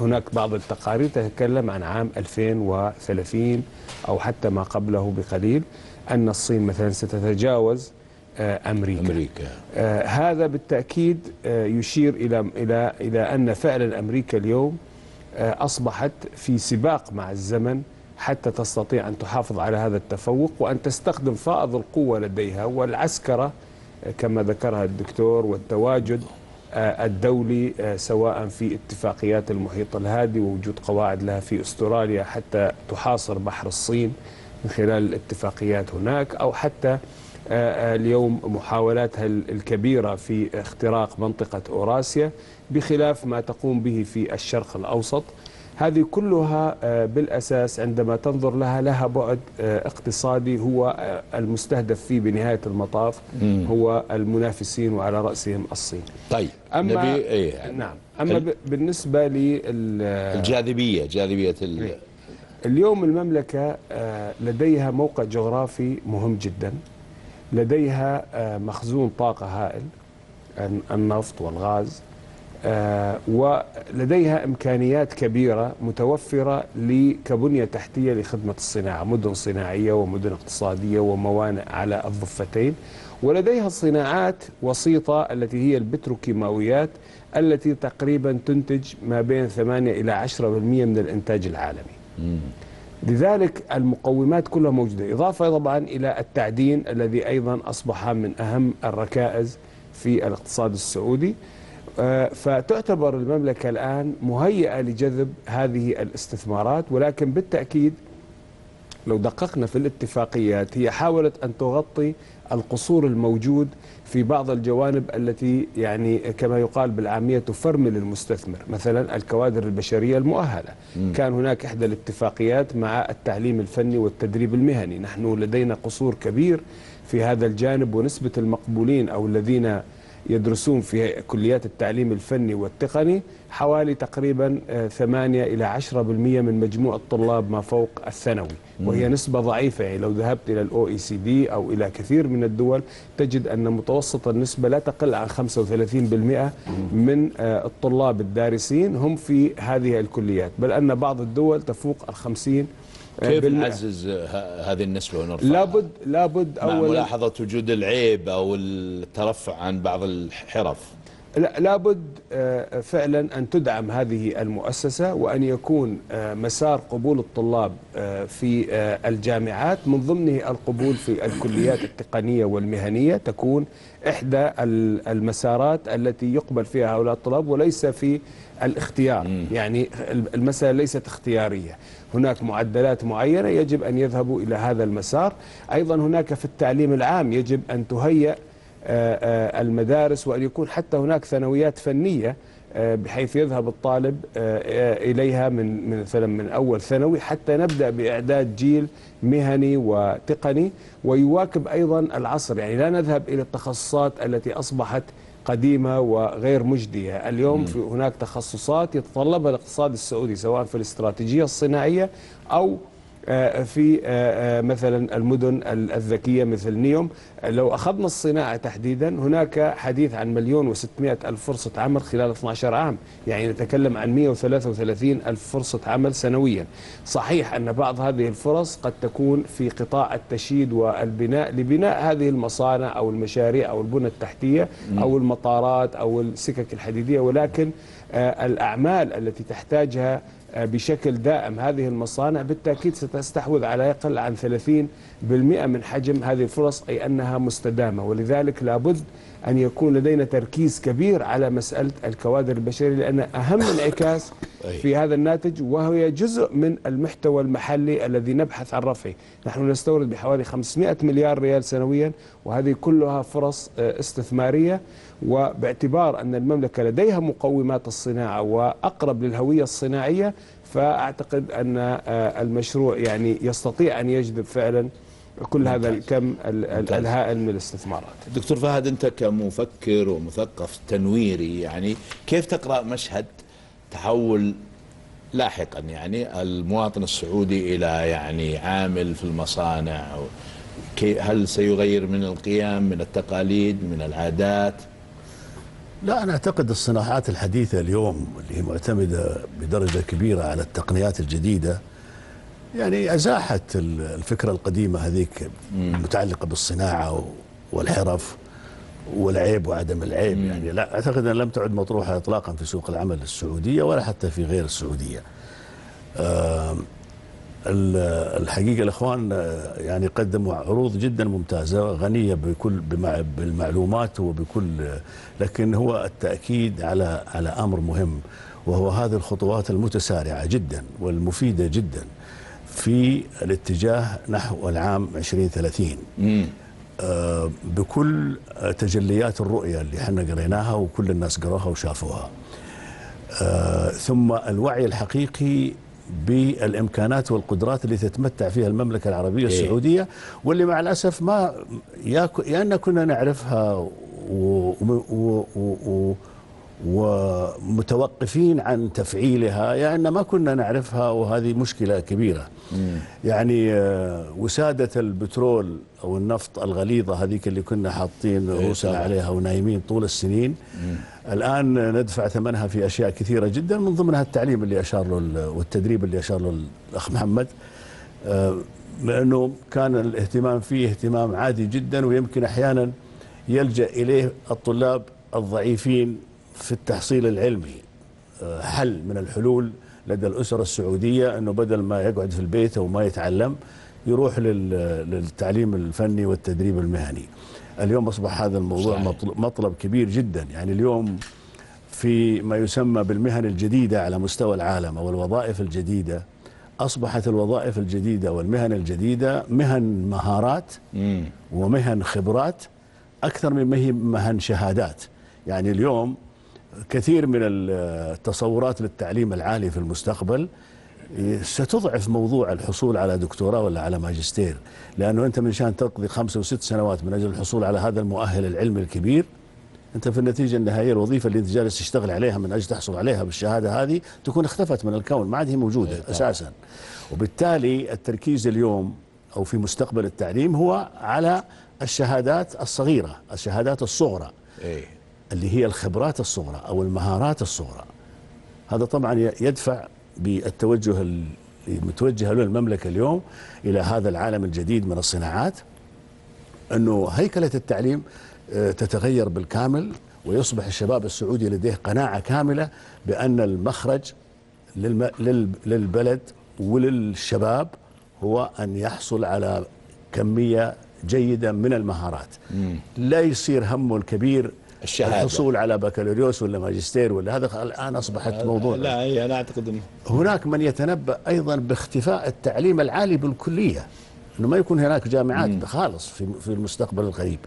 هناك بعض التقارير تتكلم عن عام ألفين وثلاثين أو حتى ما قبله بقليل أن الصين مثلا ستتجاوز أمريكا, أمريكا. آه هذا بالتأكيد آه يشير إلى, إلى, إلى أن فعلا أمريكا اليوم آه أصبحت في سباق مع الزمن حتى تستطيع أن تحافظ على هذا التفوق وأن تستخدم فائض القوة لديها والعسكرة آه كما ذكرها الدكتور والتواجد آه الدولي آه سواء في اتفاقيات المحيط الهادي ووجود قواعد لها في أستراليا حتى تحاصر بحر الصين من خلال الاتفاقيات هناك، أو حتى اليوم محاولاتها الكبيرة في اختراق منطقة أوراسيا بخلاف ما تقوم به في الشرق الأوسط. هذه كلها بالأساس عندما تنظر لها لها بعد اقتصادي هو المستهدف فيه بنهاية المطاف هو المنافسين وعلى رأسهم الصين. طيب أما نبي إيه؟ نعم أما ال... بالنسبة للجاذبية جاذبية ال... اليوم المملكة لديها موقع جغرافي مهم جدا، لديها مخزون طاقة هائل النفط والغاز، ولديها إمكانيات كبيرة متوفرة كبنية تحتية لخدمة الصناعة، مدن صناعية ومدن اقتصادية وموانئ على الضفتين، ولديها صناعات وسيطة التي هي البتروكيماويات التي تقريبا تنتج ما بين ثمانية إلى عشرة بالمئة من الإنتاج العالمي. مم. لذلك المقومات كلها موجودة، إضافة طبعا إلى التعدين الذي أيضا أصبح من أهم الركائز في الاقتصاد السعودي. فتعتبر المملكة الآن مهيئة لجذب هذه الاستثمارات، ولكن بالتأكيد لو دققنا في الاتفاقيات هي حاولت أن تغطي القصور الموجود في بعض الجوانب التي يعني كما يقال بالعامية تفرمل المستثمر، مثلا الكوادر البشرية المؤهلة. م. كان هناك إحدى الاتفاقيات مع التعليم الفني والتدريب المهني، نحن لدينا قصور كبير في هذا الجانب، ونسبة المقبولين أو الذين يدرسون في كليات التعليم الفني والتقني حوالي تقريبا ثمانية إلى عشرة بالمئة من مجموع الطلاب ما فوق الثانوي، وهي نسبة ضعيفة. يعني لو ذهبت إلى ال أو إي سي دي أو إلى كثير من الدول تجد أن متوسط النسبة لا تقل عن خمسة وثلاثين بالمئة من الطلاب الدارسين هم في هذه الكليات، بل أن بعض الدول تفوق الخمسين. كيف نعزز هذه النسبة ونرفعها؟ لابد لابد مع أولا ملاحظة وجود العيب أو الترفع عن بعض الحرف. لا لابد فعلا أن تدعم هذه المؤسسة وأن يكون مسار قبول الطلاب في الجامعات من ضمنه القبول في الكليات التقنية والمهنية، تكون إحدى المسارات التي يقبل فيها هؤلاء الطلاب وليس في الاختيار. مم. يعني المسألة ليست اختيارية، هناك معدلات معينة يجب أن يذهبوا إلى هذا المسار. أيضا هناك في التعليم العام يجب أن تهيئ المدارس وأن يكون حتى هناك ثانويات فنية بحيث يذهب الطالب إليها من مثلا من أول ثانوي حتى نبدأ بإعداد جيل مهني وتقني ويواكب أيضا العصر. يعني لا نذهب إلى التخصصات التي أصبحت قديمة وغير مجدية. اليوم في هناك تخصصات يتطلبها الاقتصاد السعودي سواء في الاستراتيجية الصناعية أو في مثلا المدن الذكية مثل نيوم. لو أخذنا الصناعة تحديدا هناك حديث عن مليون وستمائة ألف فرصة عمل خلال اثني عشر عام، يعني نتكلم عن مئة وثلاثة وثلاثين ألف فرصة عمل سنويا. صحيح أن بعض هذه الفرص قد تكون في قطاع التشييد والبناء لبناء هذه المصانع أو المشاريع أو البنى التحتية أو المطارات أو السكك الحديدية، ولكن الأعمال التي تحتاجها بشكل دائم هذه المصانع بالتأكيد ستستحوذ على أقل عن ثلاثين بالمئة من حجم هذه الفرص، أي أنها مستدامة. ولذلك لابد أن يكون لدينا تركيز كبير على مسألة الكوادر البشرية لأن أهم انعكاس في هذا الناتج، وهي جزء من المحتوى المحلي الذي نبحث عن رفعه. نحن نستورد بحوالي خمسمائة مليار ريال سنويا، وهذه كلها فرص استثمارية. وباعتبار أن المملكة لديها مقومات الصناعة وأقرب للهوية الصناعية، فأعتقد أن المشروع يعني يستطيع أن يجذب فعلا كل هذا الكم الهائل من الاستثمارات. دكتور فهد، أنت كمفكر ومثقف تنويري، يعني كيف تقرأ مشهد تحول لاحقا يعني المواطن السعودي إلى يعني عامل في المصانع، هل سيغير من القيم، من التقاليد، من العادات؟ لا، أنا أعتقد الصناعات الحديثة اليوم اللي هي معتمدة بدرجة كبيرة على التقنيات الجديدة يعني أزاحت الفكرة القديمة هذيك المتعلقة بالصناعة والحرف والعيب وعدم العيب. مم. يعني لا أعتقد أن لم تعد مطروحة إطلاقا في سوق العمل السعودية ولا حتى في غير السعودية. أه الحقيقة الإخوان يعني قدموا عروض جدا ممتازة غنية بكل بالمعلومات وبكل، لكن هو التأكيد على على أمر مهم وهو هذه الخطوات المتسارعة جدا والمفيدة جدا في الاتجاه نحو العام عشرين ثلاثين بكل تجليات الرؤية اللي احنا قريناها وكل الناس قروها وشافوها، ثم الوعي الحقيقي بالامكانات والقدرات اللي تتمتع فيها المملكه العربيه السعوديه واللي مع الاسف ما يا يعني كنا نعرفها ومتوقفين عن تفعيلها، يعني ما كنا نعرفها وهذه مشكله كبيره. يعني وساده البترول او النفط الغليظه هذيك اللي كنا حاطين رؤوسنا عليها ونايمين طول السنين، الآن ندفع ثمنها في أشياء كثيرة جدا من ضمنها التعليم اللي أشار له والتدريب اللي أشار له الأخ محمد، لأنه كان الاهتمام فيه اهتمام عادي جدا ويمكن أحيانا يلجأ إليه الطلاب الضعيفين في التحصيل العلمي. حل من الحلول لدى الأسر السعودية أنه بدل ما يقعد في البيت أو ما يتعلم يروح للتعليم الفني والتدريب المهني. اليوم أصبح هذا الموضوع مطلب, مطلب كبير جدا. يعني اليوم في ما يسمى بالمهن الجديدة على مستوى العالم أو الوظائف الجديدة، أصبحت الوظائف الجديدة والمهن الجديدة مهن مهارات مم. ومهن خبرات أكثر من مهن, مهن شهادات. يعني اليوم كثير من التصورات للتعليم العالي في المستقبل ستضعف موضوع الحصول على دكتوراه ولا على ماجستير، لأنه أنت من شأن تقضي خمسة وست سنوات من أجل الحصول على هذا المؤهل العلمي الكبير، أنت في النتيجة النهائية الوظيفة اللي أنت جالس تشتغل عليها من أجل تحصل عليها بالشهادة هذه تكون اختفت من الكون، ما عاد هي موجودة أساسا. وبالتالي التركيز اليوم أو في مستقبل التعليم هو على الشهادات الصغيرة، الشهادات الصغرى اللي هي الخبرات الصغرى أو المهارات الصغرى. هذا طبعا يدفع بالتوجه المتوجه له المملكة اليوم إلى هذا العالم الجديد من الصناعات، أنه هيكلة التعليم تتغير بالكامل ويصبح الشباب السعودي لديه قناعة كاملة بأن المخرج للبلد وللشباب هو أن يحصل على كمية جيدة من المهارات. لا يصير همه الكبير الشهادة، الحصول على بكالوريوس ولا ماجستير ولا هذا. الآن أصبحت موضوع. لا هي أنا أعتقد هناك من يتنبأ أيضا باختفاء التعليم العالي بالكلية، أنه ما يكون هناك جامعات خالص في في المستقبل القريب،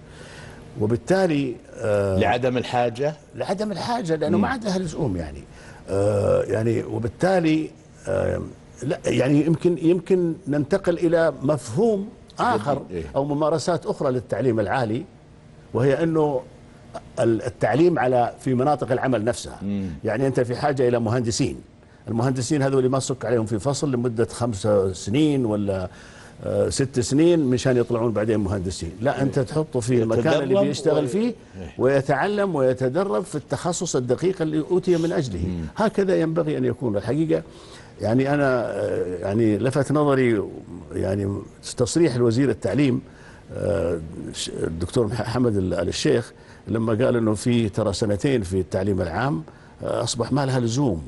وبالتالي آه لعدم الحاجة لعدم الحاجة لأنه ما عاد لها لزوم. يعني آه يعني وبالتالي آه لا يعني يمكن يمكن ننتقل إلى مفهوم آخر أو ممارسات أخرى للتعليم العالي، وهي أنه التعليم على في مناطق العمل نفسها. مم. يعني أنت في حاجة إلى مهندسين، المهندسين هذول اللي ما صك عليهم في فصل لمدة خمسة سنين ولا ست سنين مشان يطلعون بعدين مهندسين، لا أنت تحطه في المكان اللي بيشتغل فيه ويتعلم ويتدرب في التخصص الدقيق اللي أوتي من أجله. مم. هكذا ينبغي أن يكون الحقيقة. يعني أنا يعني لفت نظري يعني تصريح الوزير التعليم الدكتور محمد الشيخ لما قال انه في ترى سنتين في التعليم العام اصبح ما لها لزوم،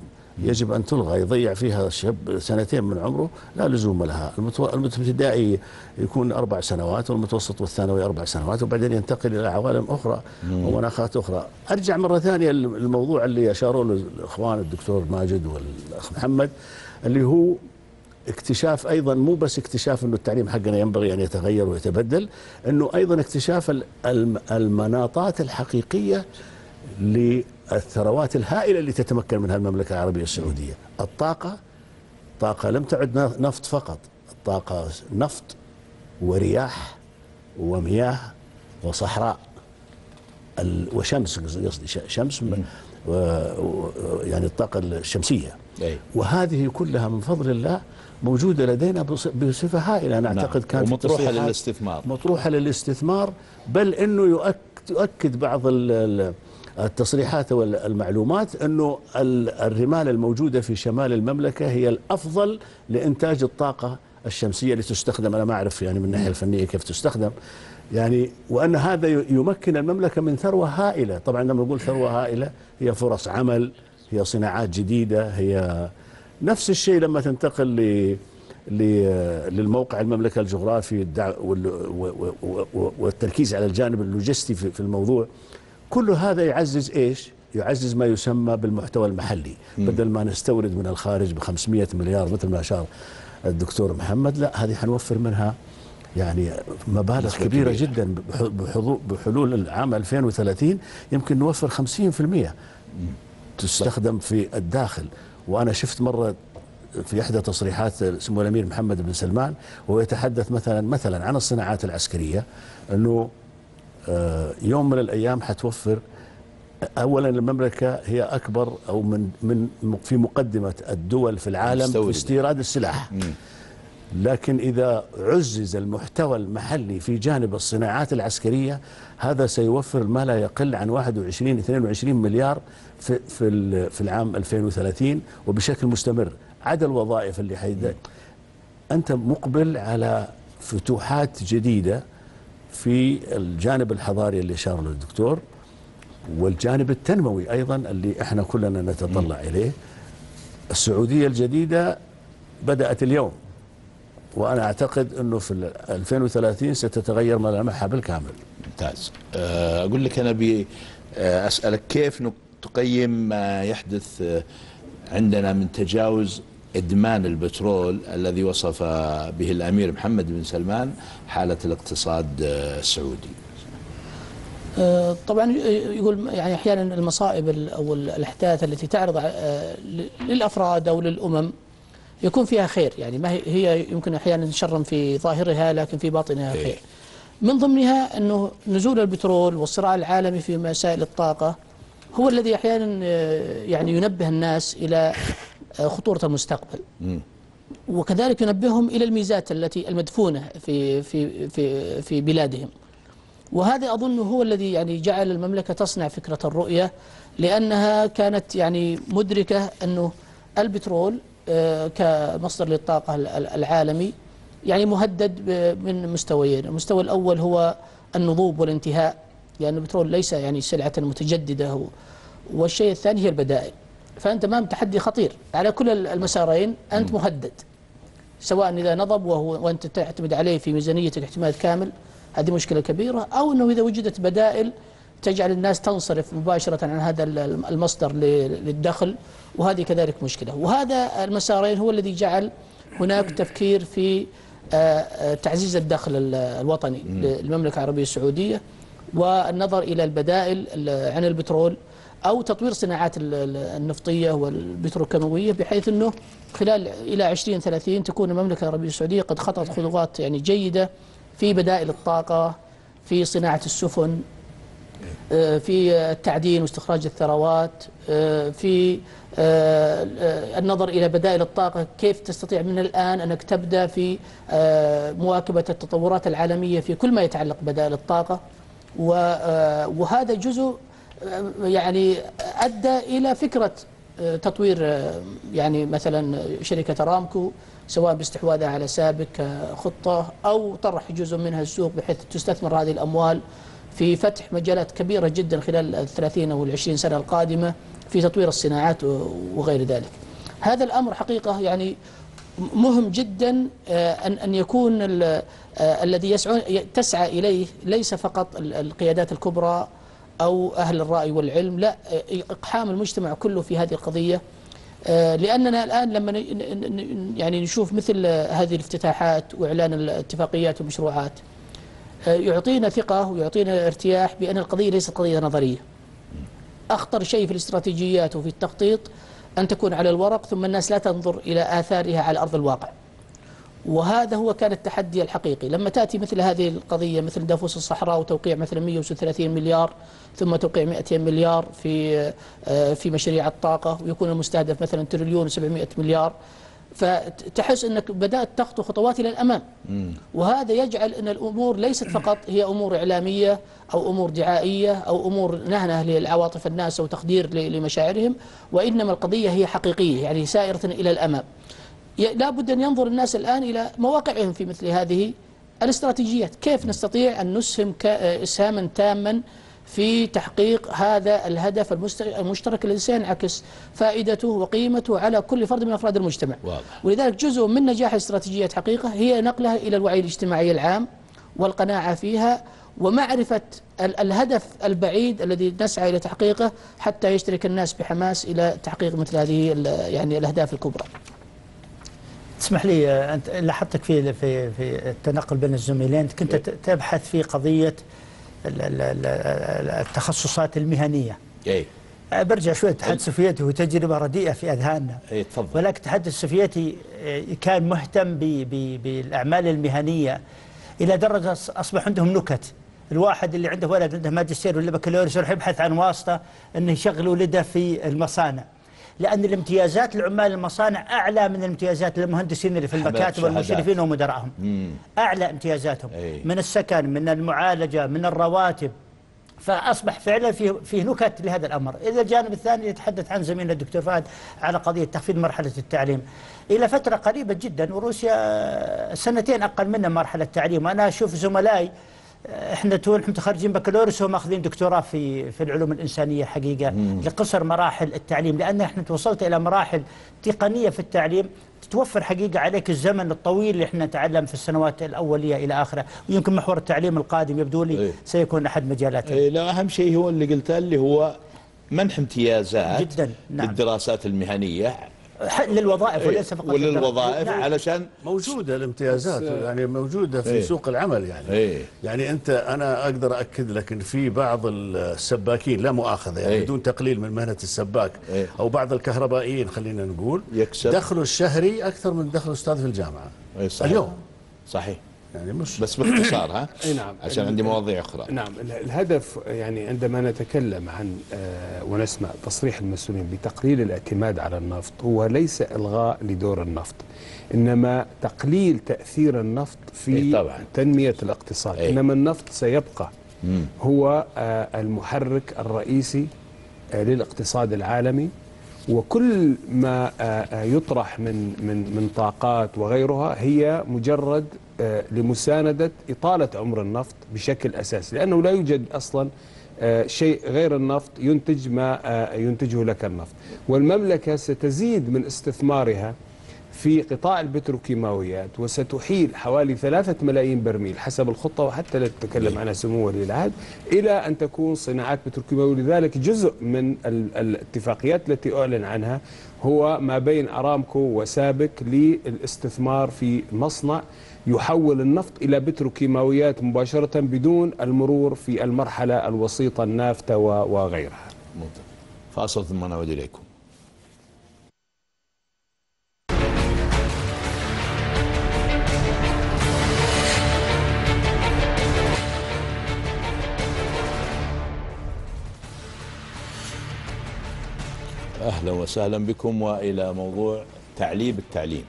يجب ان تلغى، يضيع فيها الشاب سنتين من عمره لا لزوم لها. الابتدائي يكون اربع سنوات والمتوسط والثانوي اربع سنوات وبعدين ينتقل الى عوالم اخرى ومناخات اخرى. ارجع مره ثانيه للموضوع اللي اشاروا له الاخوان الدكتور ماجد والاخ محمد، اللي هو اكتشاف ايضا مو بس اكتشاف انه التعليم حقنا ينبغي ان يتغير ويتبدل، انه ايضا اكتشاف المناطات الحقيقيه للثروات الهائله اللي تتمكن منها المملكه العربيه السعوديه. الطاقه، طاقه لم تعد نفط فقط، الطاقه نفط ورياح ومياه وصحراء وشمس، قصدي شمس يعني الطاقة الشمسية، وهذه كلها من فضل الله موجودة لدينا بصفة هائلة. أنا أعتقد كانت مطروحة للاستثمار، مطروحة للاستثمار، بل أنه يؤكد بعض التصريحات والمعلومات أنه الرمال الموجودة في شمال المملكة هي الأفضل لإنتاج الطاقة الشمسية اللي تستخدم. أنا ما أعرف يعني من الناحية الفنية كيف تستخدم يعني، وأن هذا يمكن المملكة من ثروة هائلة. طبعا لما نقول ثروة هائلة هي فرص عمل، هي صناعات جديدة، هي نفس الشيء لما تنتقل للموقع المملكة الجغرافي والتركيز على الجانب اللوجستي في الموضوع. كل هذا يعزز إيش؟ يعزز ما يسمى بالمحتوى المحلي، بدل ما نستورد من الخارج ب خمسمئة مليار مثل ما أشار الدكتور محمد، لا، هذه حنوفر منها يعني مبالغ كبيرة جدا. بحلول العام ألفين وثلاثين يمكن نوفر خمسين بالمئة تستخدم في الداخل. وأنا شفت مرة في إحدى تصريحات سمو الأمير محمد بن سلمان وهو يتحدث مثلا مثلا عن الصناعات العسكرية، أنه يوم من الأيام حتوفر. أولا المملكة هي أكبر أو من من في مقدمة الدول في العالم في استيراد السلاح، لكن إذا عزز المحتوى المحلي في جانب الصناعات العسكرية هذا سيوفر ما لا يقل عن واحد وعشرين اثنين وعشرين مليار في في في العام ألفين وثلاثين وبشكل مستمر. عدا الوظائف اللي حيدا أنت مقبل على فتوحات جديدة في الجانب الحضاري اللي أشار له الدكتور، والجانب التنموي أيضا اللي احنا كلنا نتطلع إليه. السعودية الجديدة بدأت اليوم، وأنا أعتقد أنه في ألفين وثلاثين ستتغير ملامحها بالكامل. ممتاز. أقول لك أنا بي أسألك كيف تقيم ما يحدث عندنا من تجاوز إدمان البترول الذي وصف به الأمير محمد بن سلمان حالة الاقتصاد السعودي؟ طبعا يقول يعني أحيانا المصائب أو الأحداث التي تعرض للأفراد أو للأمم يكون فيها خير، يعني ما هي يمكن أحيانا شرا في ظاهرها لكن في باطنها خير. من ضمنها أنه نزول البترول والصراع العالمي في مسائل الطاقة هو الذي أحيانا يعني ينبه الناس إلى خطورة المستقبل، وكذلك ينبههم إلى الميزات التي المدفونة في في في في بلادهم. وهذا أظن هو الذي يعني جعل المملكة تصنع فكرة الرؤية، لأنها كانت يعني مدركة أنه البترول كمصدر للطاقة العالمي يعني مهدد من مستويين. المستوى الأول هو النضوب والانتهاء، لأن يعني البترول ليس يعني سلعة متجددة، والشيء الثاني هي البدائل. فأنت أمام تحدي خطير على كل المسارين، أنت مهدد سواء إذا نضب وهو وأنت تعتمد عليه في ميزانية الاعتماد كامل، هذه مشكلة كبيرة، أو أنه إذا وجدت بدائل تجعل الناس تنصرف مباشرة عن هذا المصدر للدخل، وهذه كذلك مشكلة. وهذا المسارين هو الذي جعل هناك تفكير في تعزيز الدخل الوطني للمملكة العربية السعودية، والنظر إلى البدائل عن البترول، أو تطوير صناعات النفطية والبتروكيماوية، بحيث أنه خلال إلى عشرين ثلاثين تكون المملكة العربية السعودية قد خطت خطوات يعني جيدة في بدائل الطاقة، في صناعة السفن، في التعدين واستخراج الثروات، في النظر إلى بدائل الطاقة، كيف تستطيع من الآن أنك تبدأ في مواكبة التطورات العالمية في كل ما يتعلق بدائل الطاقة. وهذا جزء يعني أدى إلى فكرة تطوير يعني مثلا شركة أرامكو، سواء باستحواذها على سابك خطة، أو طرح جزء منها السوق بحيث تستثمر هذه الأموال في فتح مجالات كبيرة جدا خلال الثلاثين أو العشرين سنة القادمة في تطوير الصناعات وغير ذلك. هذا الأمر حقيقة يعني مهم جدا أن أن يكون الذي يسعون تسعى إليه ليس فقط القيادات الكبرى أو أهل الرأي والعلم، لا، إقحام المجتمع كله في هذه القضية. لأننا الآن لما يعني نشوف مثل هذه الافتتاحات وإعلان الاتفاقيات والمشروعات يعطينا ثقة ويعطينا ارتياح بأن القضية ليست قضية نظرية. أخطر شيء في الاستراتيجيات وفي التخطيط أن تكون على الورق ثم الناس لا تنظر إلى آثارها على أرض الواقع، وهذا هو كان التحدي الحقيقي. لما تأتي مثل هذه القضية مثل دافوس الصحراء وتوقيع مثلا مئة وثلاثين مليار ثم توقيع مئتين مليار في في مشاريع الطاقة ويكون المستهدف مثلا تريليون وسبعمئة مليار، فتحس أنك بدأت تخطو خطوات إلى الأمام. وهذا يجعل أن الأمور ليست فقط هي أمور إعلامية أو أمور دعائية أو أمور نهنة للعواطف الناس وتقدير لمشاعرهم، وإنما القضية هي حقيقية، يعني سائرة إلى الأمام. لا بد أن ينظر الناس الآن إلى مواقعهم في مثل هذه الاستراتيجيات، كيف نستطيع أن نسهم إسهاما تاما في تحقيق هذا الهدف المشترك الذي سينعكس فائدته وقيمته على كل فرد من أفراد المجتمع. واضح. ولذلك جزء من نجاح استراتيجية حقيقة هي نقلها إلى الوعي الاجتماعي العام والقناعة فيها ومعرفة الهدف البعيد الذي نسعى إلى تحقيقه حتى يشترك الناس بحماس إلى تحقيق مثل هذه يعني الأهداف الكبرى. تسمح لي، أنت لاحظتك في في في التنقل بين الزميلين كنت تبحث في قضية التخصصات المهنية. إيه. برجع شوي الاتحاد السوفيتي وتجربة رديئة في أذهاننا. إيه تفضل. ولكن الاتحاد السوفيتي كان مهتم بالأعمال المهنية إلى درجة أصبح عندهم نكت. الواحد اللي عنده ولد عنده ماجستير ولا بكالوريوس يروح يبحث عن واسطة إنه يشغل ولده في المصانع. لأن الامتيازات لعمال المصانع أعلى من الامتيازات للمهندسين اللي في المكاتب والمشرفين ومدراءهم. مم. أعلى امتيازاتهم. أي. من السكن، من المعالجة، من الرواتب. فأصبح فعلا فيه, فيه نكت لهذا الأمر. إلى الجانب الثاني يتحدث عن زميلنا الدكتور فهد على قضية تخفيض مرحلة التعليم إلى فترة قريبة جدا، وروسيا سنتين أقل منا مرحلة التعليم. وأنا أشوف زملائي احنا تون متخرجين بكالوريوس وهم اخذين دكتوراه في في العلوم الانسانيه حقيقه مم. لقصر مراحل التعليم، لان احنا توصلت الى مراحل تقنيه في التعليم تتوفر حقيقه عليك الزمن الطويل اللي احنا نتعلم في السنوات الاوليه الى اخره، ويمكن محور التعليم القادم يبدو لي ايه. سيكون احد مجالاته. ايه لا، اهم شيء هو اللي قلته اللي هو منح امتيازات جدا نعم. للدراسات المهنيه للوظائف وليس فقط وللوظائف نعم. علشان موجوده الامتيازات يعني موجوده في ايه سوق العمل يعني ايه يعني انت انا اقدر اكد لك ان في بعض السباكين لا مؤاخذه يعني ايه بدون تقليل من مهنه السباك ايه او بعض الكهربائيين خلينا نقول دخله الشهري اكثر من دخل الاستاذ في الجامعه ايه صحيح اليوم صحيح يعني مش بس باختصار ها اي نعم عشان عندي مواضيع اخرى نعم الهدف يعني عندما نتكلم عن آه ونسمع تصريح المسؤولين بتقليل الاعتماد على النفط هو ليس الغاء لدور النفط انما تقليل تاثير النفط في إيه طبعا. تنميه الاقتصاد إيه. انما النفط سيبقى مم. هو آه المحرك الرئيسي آه للاقتصاد العالمي وكل ما آه يطرح من من من طاقات وغيرها هي مجرد لمساندة إطالة عمر النفط بشكل أساسي لأنه لا يوجد أصلا شيء غير النفط ينتج ما ينتجه لك النفط والمملكة ستزيد من استثمارها في قطاع البتروكيماويات وستحيل حوالي ثلاثة ملايين برميل حسب الخطة وحتى لا تتكلم عنها سمو ولي العهد إلى أن تكون صناعات بتروكيماوية لذلك جزء من الاتفاقيات التي أعلن عنها هو ما بين أرامكو وسابك للاستثمار في مصنع يحول النفط إلى بتروكيماويات مباشرة بدون المرور في المرحلة الوسيطة النافتة وغيرها. ممتاز. فاصل ثم نعود إليكم. أهلا وسهلا بكم وإلى موضوع تعليب التعليم.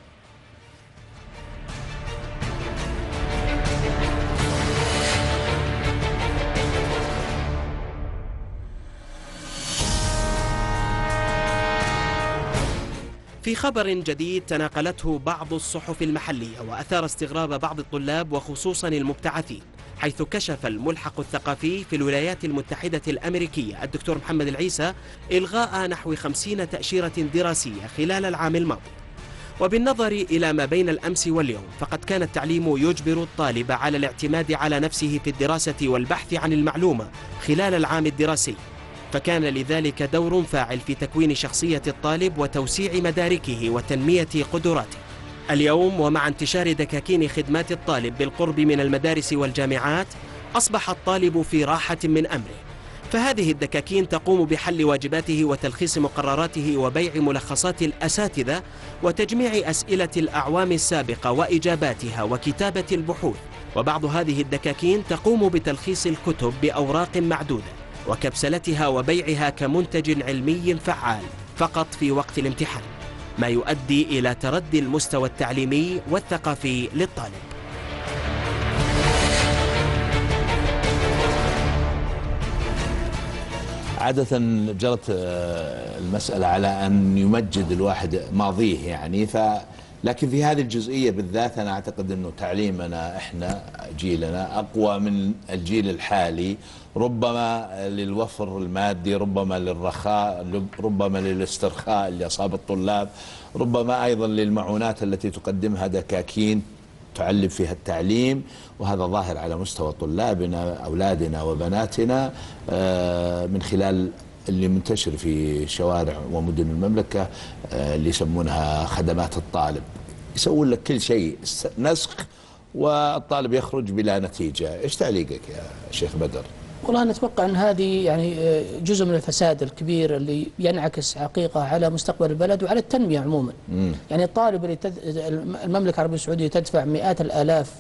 في خبر جديد تناقلته بعض الصحف المحلية وأثار استغراب بعض الطلاب وخصوصا المبتعثين حيث كشف الملحق الثقافي في الولايات المتحدة الأمريكية الدكتور محمد العيسى إلغاء نحو خمسين تأشيرة دراسية خلال العام الماضي وبالنظر إلى ما بين الأمس واليوم فقد كان التعليم يجبر الطالب على الاعتماد على نفسه في الدراسة والبحث عن المعلومة خلال العام الدراسي فكان لذلك دور فاعل في تكوين شخصية الطالب وتوسيع مداركه وتنمية قدراته. اليوم ومع انتشار دكاكين خدمات الطالب بالقرب من المدارس والجامعات أصبح الطالب في راحة من أمره فهذه الدكاكين تقوم بحل واجباته وتلخيص مقرراته وبيع ملخصات الأساتذة وتجميع أسئلة الأعوام السابقة وإجاباتها وكتابة البحوث. وبعض هذه الدكاكين تقوم بتلخيص الكتب بأوراق معدودة وكبسلتها وبيعها كمنتج علمي فعال فقط في وقت الامتحان، ما يؤدي إلى تردي المستوى التعليمي والثقافي للطالب. عادة جرت المسألة على أن يمجد الواحد ماضيه يعني ف... لكن في هذه الجزئية بالذات أنا أعتقد أنه تعليمنا إحنا جيلنا أقوى من الجيل الحالي، ربما للوفر المادي، ربما للرخاء، ربما للاسترخاء اللي أصاب الطلاب، ربما أيضا للمعونات التي تقدمها دكاكين تعلم فيها التعليم. وهذا ظاهر على مستوى طلابنا، أولادنا وبناتنا، من خلال اللي منتشر في شوارع ومدن المملكة اللي يسمونها خدمات الطالب. يسوون لك كل شيء نسخ والطالب يخرج بلا نتيجة. إيش تعليقك يا شيخ بدر؟ والله أنا أتوقع أن هذه يعني جزء من الفساد الكبير اللي ينعكس حقيقة على مستقبل البلد وعلى التنمية عموما. مم. يعني الطالب اللي تد... المملكة العربية السعودية تدفع مئات الآلاف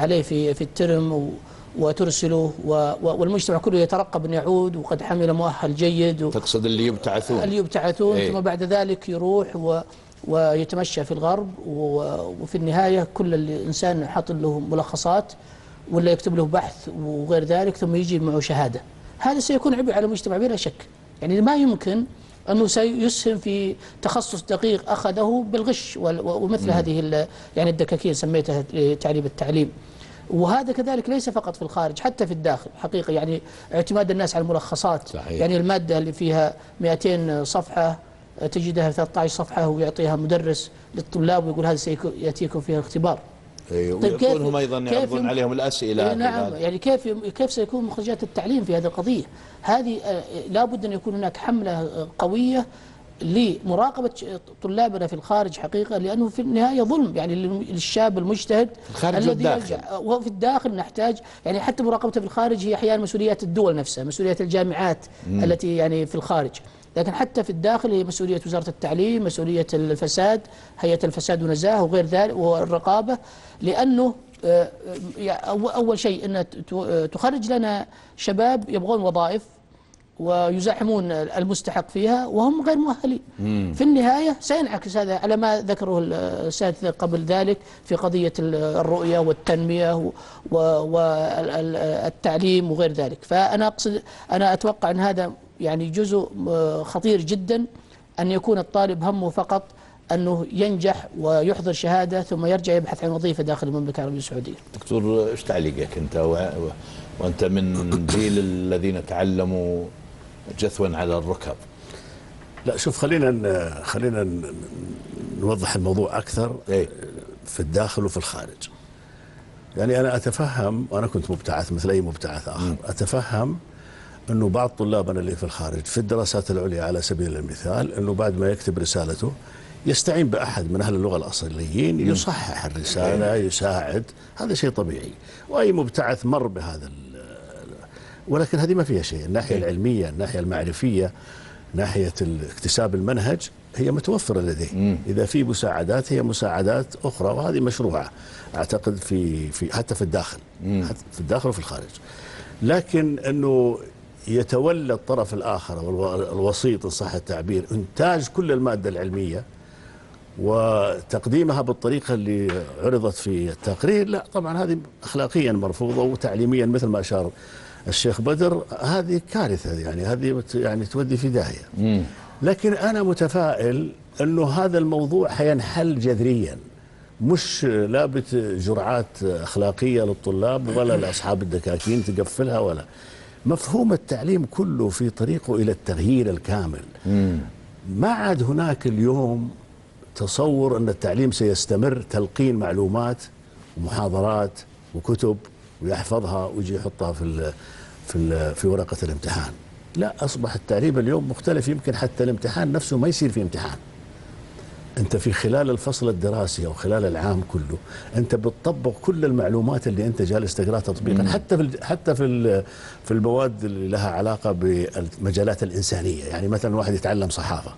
عليه في في الترم و... وترسله و... والمجتمع كله يترقب أن يعود وقد حمل مؤهل جيد و... تقصد اللي يبتعثون اللي يبتعثون ايه؟ ثم بعد ذلك يروح و... ويتمشى في الغرب و... وفي النهاية كل الإنسان حاط له ملخصات ولا يكتب له بحث وغير ذلك، ثم يجي معه شهادة. هذا سيكون عبء على المجتمع بلا شك، يعني ما يمكن أنه سيسهم في تخصص دقيق أخذه بالغش ومثل مم. هذه يعني الدكاكين سميتها تعريب التعليم. وهذا كذلك ليس فقط في الخارج، حتى في الداخل حقيقة، يعني اعتماد الناس على الملخصات. صحيح. يعني المادة اللي فيها مئتين صفحة تجدها ثلاثة عشر صفحة ويعطيها مدرس للطلاب ويقول هذا سيأتيكم فيها اختبار. طيب ويعطونهم أيضا يعرضون عليهم الأسئلة. نعم، يعني كيف كيف سيكون مخرجات التعليم في هذه القضية؟ هذه لابد أن يكون هناك حملة قوية لمراقبة طلابنا في الخارج حقيقة، لأنه في النهاية ظلم يعني للشاب المجتهد الذي يرجع. وفي الداخل نحتاج يعني حتى مراقبته في الخارج هي أحيانا مسؤوليات الدول نفسها، مسؤوليات الجامعات مم. التي يعني في الخارج، لكن حتى في الداخل هي مسؤولية وزارة التعليم، مسؤولية الفساد، هيئة الفساد ونزاهة وغير ذلك والرقابة. لأنه أول شيء أن تخرج لنا شباب يبغون وظائف ويزاحمون المستحق فيها وهم غير مؤهلين. مم. في النهاية سينعكس هذا على ما ذكره الأساتذة قبل ذلك في قضية الرؤية والتنمية والتعليم وغير ذلك. فأنا أقصد أنا أتوقع أن هذا يعني جزء خطير جدا، أن يكون الطالب همه فقط أنه ينجح ويحضر شهادة ثم يرجع يبحث عن وظيفة داخل المملكة العربية السعودية. دكتور إيش تعليقك أنت و... وأنت من جيل الذين تعلموا جثوا على الركب؟ لا شوف، خلينا خلينا نوضح الموضوع اكثر في الداخل وفي الخارج. يعني انا اتفهم، وانا كنت مبتعث مثل اي مبتعث اخر، اتفهم انه بعض طلابنا اللي في الخارج في الدراسات العليا على سبيل المثال انه بعد ما يكتب رسالته يستعين باحد من اهل اللغه الاصليين يصحح الرساله، يساعد، هذا شيء طبيعي واي مبتعث مر بهذا، ولكن هذه ما فيها شيء. الناحية العلمية، الناحية المعرفية، ناحية اكتساب المنهج هي متوفرة لديه. مم. إذا في مساعدات هي مساعدات أخرى، وهذه مشروعة أعتقد في في حتى في الداخل، حتى في الداخل وفي الخارج. لكن أنه يتولى الطرف الآخر والوسيط إن صح التعبير إنتاج كل المادة العلمية وتقديمها بالطريقة اللي عرضت في التقرير، لا طبعا هذه أخلاقيا مرفوضة وتعليميا مثل ما أشار الشيخ بدر هذه كارثة، يعني هذه يعني تودي في داهية. لكن أنا متفائل أنه هذا الموضوع حينحل جذريا، مش لا بجرعات أخلاقية للطلاب ولا لأصحاب الدكاكين تقفلها، ولا مفهوم التعليم كله في طريقه إلى التغيير الكامل. مم. ما عاد هناك اليوم تصور أن التعليم سيستمر تلقين معلومات ومحاضرات وكتب ويحفظها ويجي يحطها في ال في ال في ورقه الامتحان. لا، اصبح التعليم اليوم مختلف، يمكن حتى الامتحان نفسه ما يصير فيه امتحان. أنت في خلال الفصل الدراسي أو خلال العام كله أنت بتطبق كل المعلومات اللي أنت جالس تقراها تطبيقا، حتى في حتى في في المواد اللي لها علاقة بالمجالات الإنسانية. يعني مثلا واحد يتعلم صحافة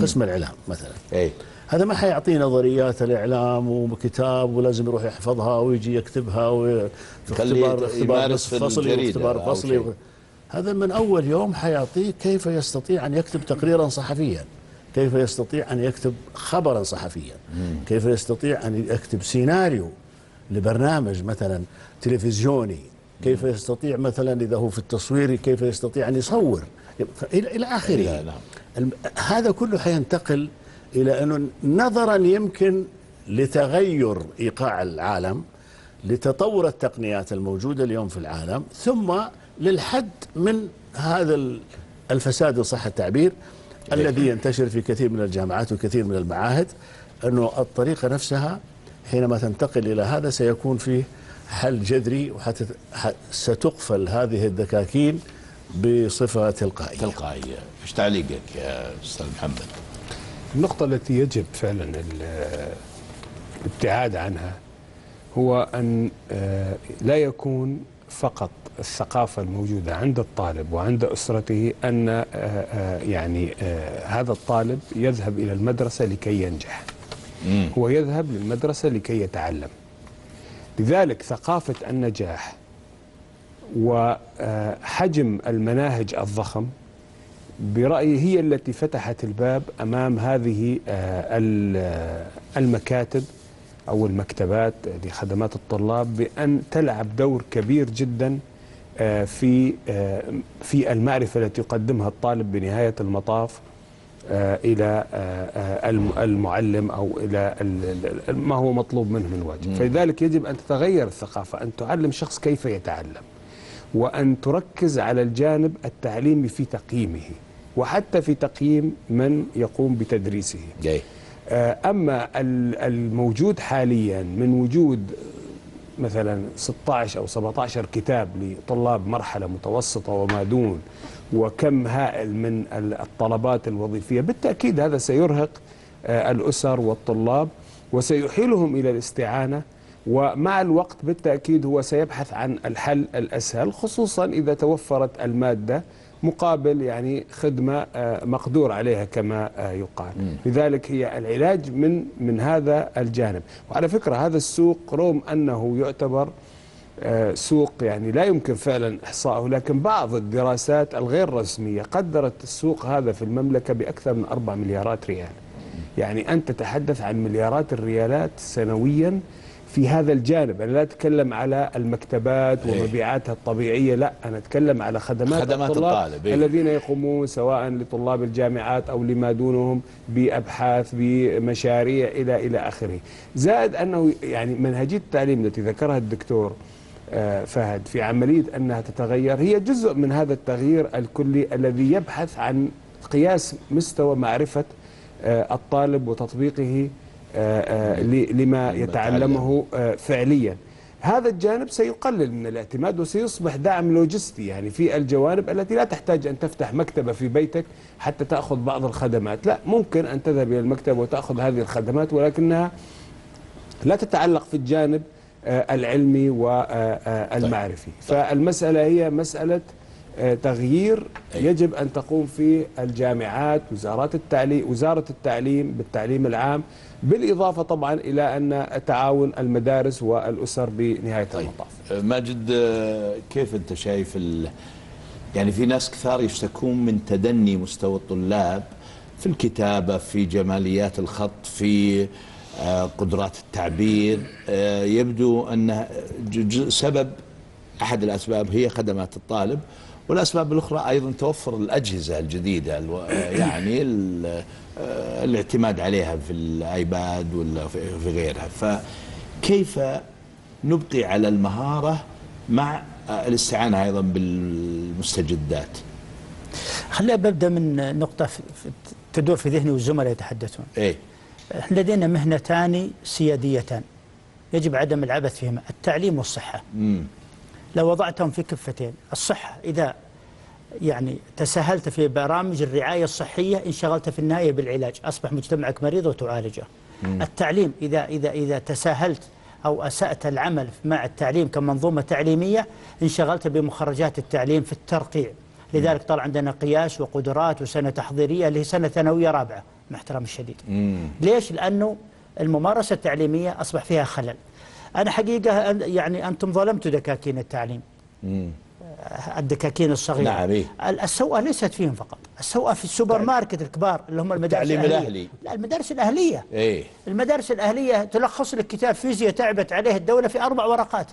قسم الإعلام مثلا، أي هذا ما حيعطيه نظريات الإعلام وكتاب ولازم يروح يحفظها ويجي يكتبها وفي اختبار اختبار فصلي واختبار فصلي، هذا من أول يوم حيعطيه كيف يستطيع أن يكتب تقريرا صحفيا، كيف يستطيع أن يكتب خبرا صحفيا، كيف يستطيع أن يكتب سيناريو لبرنامج مثلا تلفزيوني، كيف يستطيع مثلا إذا هو في التصوير كيف يستطيع أن يصور إلى آخره. هذا كله حينتقل إلى أنه نظرا يمكن لتغير إيقاع العالم، لتطور التقنيات الموجودة اليوم في العالم، ثم للحد من هذا الفساد إن صح التعبير الذي ينتشر في كثير من الجامعات وكثير من المعاهد، أنه الطريقة نفسها حينما تنتقل إلى هذا سيكون فيه حل جذري، وحتى ستقفل هذه الدكاكين بصفة تلقائية. تلقائية. إيش تعليقك يا أستاذ محمد؟ النقطة التي يجب فعلا الابتعاد عنها هو أن لا يكون فقط الثقافة الموجودة عند الطالب وعند أسرته أن يعني هذا الطالب يذهب إلى المدرسة لكي ينجح، هو يذهب للمدرسة لكي يتعلم. لذلك ثقافة النجاح وحجم المناهج الضخم برأيي هي التي فتحت الباب أمام هذه المكاتب أو المكتبات لخدمات الطلاب بأن تلعب دور كبير جدا في في المعرفة التي يقدمها الطالب بنهاية المطاف إلى المعلم أو إلى ما هو مطلوب منه من واجب. فلذلك يجب أن تتغير الثقافة، أن تعلم شخص كيف يتعلم، وأن تركز على الجانب التعليمي في تقييمه وحتى في تقييم من يقوم بتدريسه. جاي. أما الموجود حاليا من وجود مثلا ستة عشر أو سبعة عشر كتاب لطلاب مرحلة متوسطة وما دون وكم هائل من الطلبات الوظيفية، بالتأكيد هذا سيرهق الأسر والطلاب وسيحيلهم إلى الاستعانة، ومع الوقت بالتأكيد هو سيبحث عن الحل الأسهل، خصوصا إذا توفرت المادة مقابل يعني خدمة مقدور عليها كما يقال. لذلك هي العلاج من من هذا الجانب. وعلى فكرة هذا السوق رغم أنه يعتبر سوق يعني لا يمكن فعلا إحصائه، لكن بعض الدراسات الغير رسمية قدرت السوق هذا في المملكة بأكثر من أربعة مليارات ريال. يعني أنت تتحدث عن مليارات الريالات سنويا في هذا الجانب. أنا لا أتكلم على المكتبات ومبيعاتها الطبيعية، لا، أنا أتكلم على خدمات, خدمات الطلاب, الطالب الذين يقومون سواء لطلاب الجامعات أو لما دونهم بأبحاث بمشاريع إلى إلى آخره. زائد أنه يعني منهجية التعليم التي ذكرها الدكتور فهد في عملية أنها تتغير هي جزء من هذا التغيير الكلي الذي يبحث عن قياس مستوى معرفة الطالب وتطبيقه لما يتعلمه فعليا. هذا الجانب سيقلل من الاعتماد وسيصبح دعم لوجستي يعني في الجوانب التي لا تحتاج أن تفتح مكتبة في بيتك حتى تأخذ بعض الخدمات، لا، ممكن أن تذهب إلى المكتب وتأخذ هذه الخدمات ولكنها لا تتعلق في الجانب العلمي والمعرفي. فالمسألة هي مسألة تغيير يجب أن تقوم فيه الجامعات، وزارات التعليم، وزارة التعليم بالتعليم العام، بالإضافة طبعا إلى أن تعاون المدارس والأسر بنهاية طيب. المطاف. ماجد، كيف أنت شايف ال... يعني في ناس كثار يشتكون من تدني مستوى الطلاب في الكتابة، في جماليات الخط، في قدرات التعبير، يبدو أن سبب أحد الأسباب هي خدمات الطالب، والأسباب الأخرى أيضا توفر الأجهزة الجديدة، يعني الاعتماد عليها في الآيباد ولا في غيرها. فكيف نبقي على المهارة مع الاستعانة أيضا بالمستجدات؟ خلينا ببدأ من نقطة تدور في ذهني والزملاء يتحدثون. إيه؟ احنا لدينا مهنتان سياديتان يجب عدم العبث فيهما، التعليم والصحة. مم. لو وضعتهم في كفتين، الصحة إذا يعني تساهلت في برامج الرعاية الصحية انشغلت في النهاية بالعلاج، أصبح مجتمعك مريض وتعالجه. مم. التعليم إذا إذا إذا تساهلت أو أسأت العمل مع التعليم كمنظومة تعليمية انشغلت بمخرجات التعليم في الترقيع. لذلك طال عندنا قياس وقدرات وسنة تحضيرية اللي هي سنة ثانوية رابعة مع احترامي الشديد. مم. ليش؟ لأنه الممارسة التعليمية أصبح فيها خلل. أنا حقيقة يعني أنتم ظلمتوا دكاكين التعليم. مم. الدكاكين الصغيرة. نعم. السوءة ليست فيهم فقط، السوءة في السوبر ماركت الكبار اللي هم المدارس الأهلية. الأهلي. لا، المدارس الأهلية. إيه؟ المدارس الأهلية تلخص لك كتاب فيزياء تعبت عليه الدولة في أربع ورقات.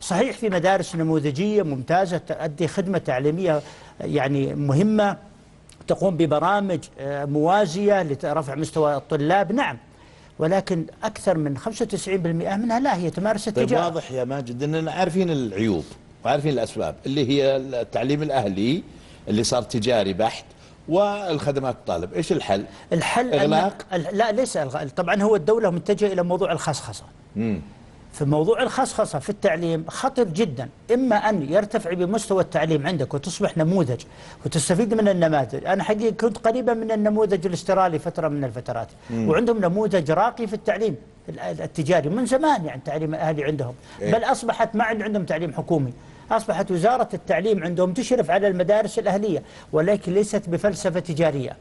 صحيح في مدارس نموذجية ممتازة تؤدي خدمة تعليمية يعني مهمة، تقوم ببرامج موازية لرفع مستوى الطلاب، نعم، ولكن أكثر من خمسة وتسعين بالمئة منها لا هي تمارس التجارة. طيب واضح يا ماجد أننا عارفين العيوب وعارفين الأسباب اللي هي التعليم الأهلي اللي صار تجاري بحت والخدمات الطالب. إيش الحل؟ الحل إغلاق؟ لا ليس إغلاق، طبعا هو الدولة متجهة إلى موضوع الخصخصة. امم في موضوع الخصخصة في التعليم خطر جدا، إما أن يرتفع بمستوى التعليم عندك وتصبح نموذج وتستفيد من النماذج. أنا حقيقة كنت قريبا من النموذج الاسترالي فترة من الفترات. مم. وعندهم نموذج راقي في التعليم التجاري من زمان، يعني تعليم أهلي عندهم. إيه؟ بل أصبحت ما عندهم تعليم حكومي، أصبحت وزارة التعليم عندهم تشرف على المدارس الأهلية، ولكن ليست بفلسفة تجارية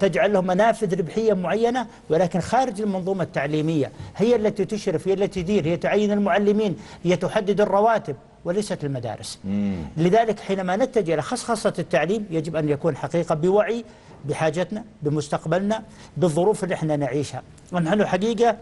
تجعل لهم منافذ ربحية معينة، ولكن خارج المنظومة التعليمية. هي التي تشرف، هي التي تدير، هي تعين المعلمين، هي تحدد الرواتب وليست المدارس. مم. لذلك حينما نتجه إلى خصخصة التعليم يجب أن يكون حقيقة بوعي بحاجتنا، بمستقبلنا، بالظروف اللي احنا نعيشها. ونحن حقيقة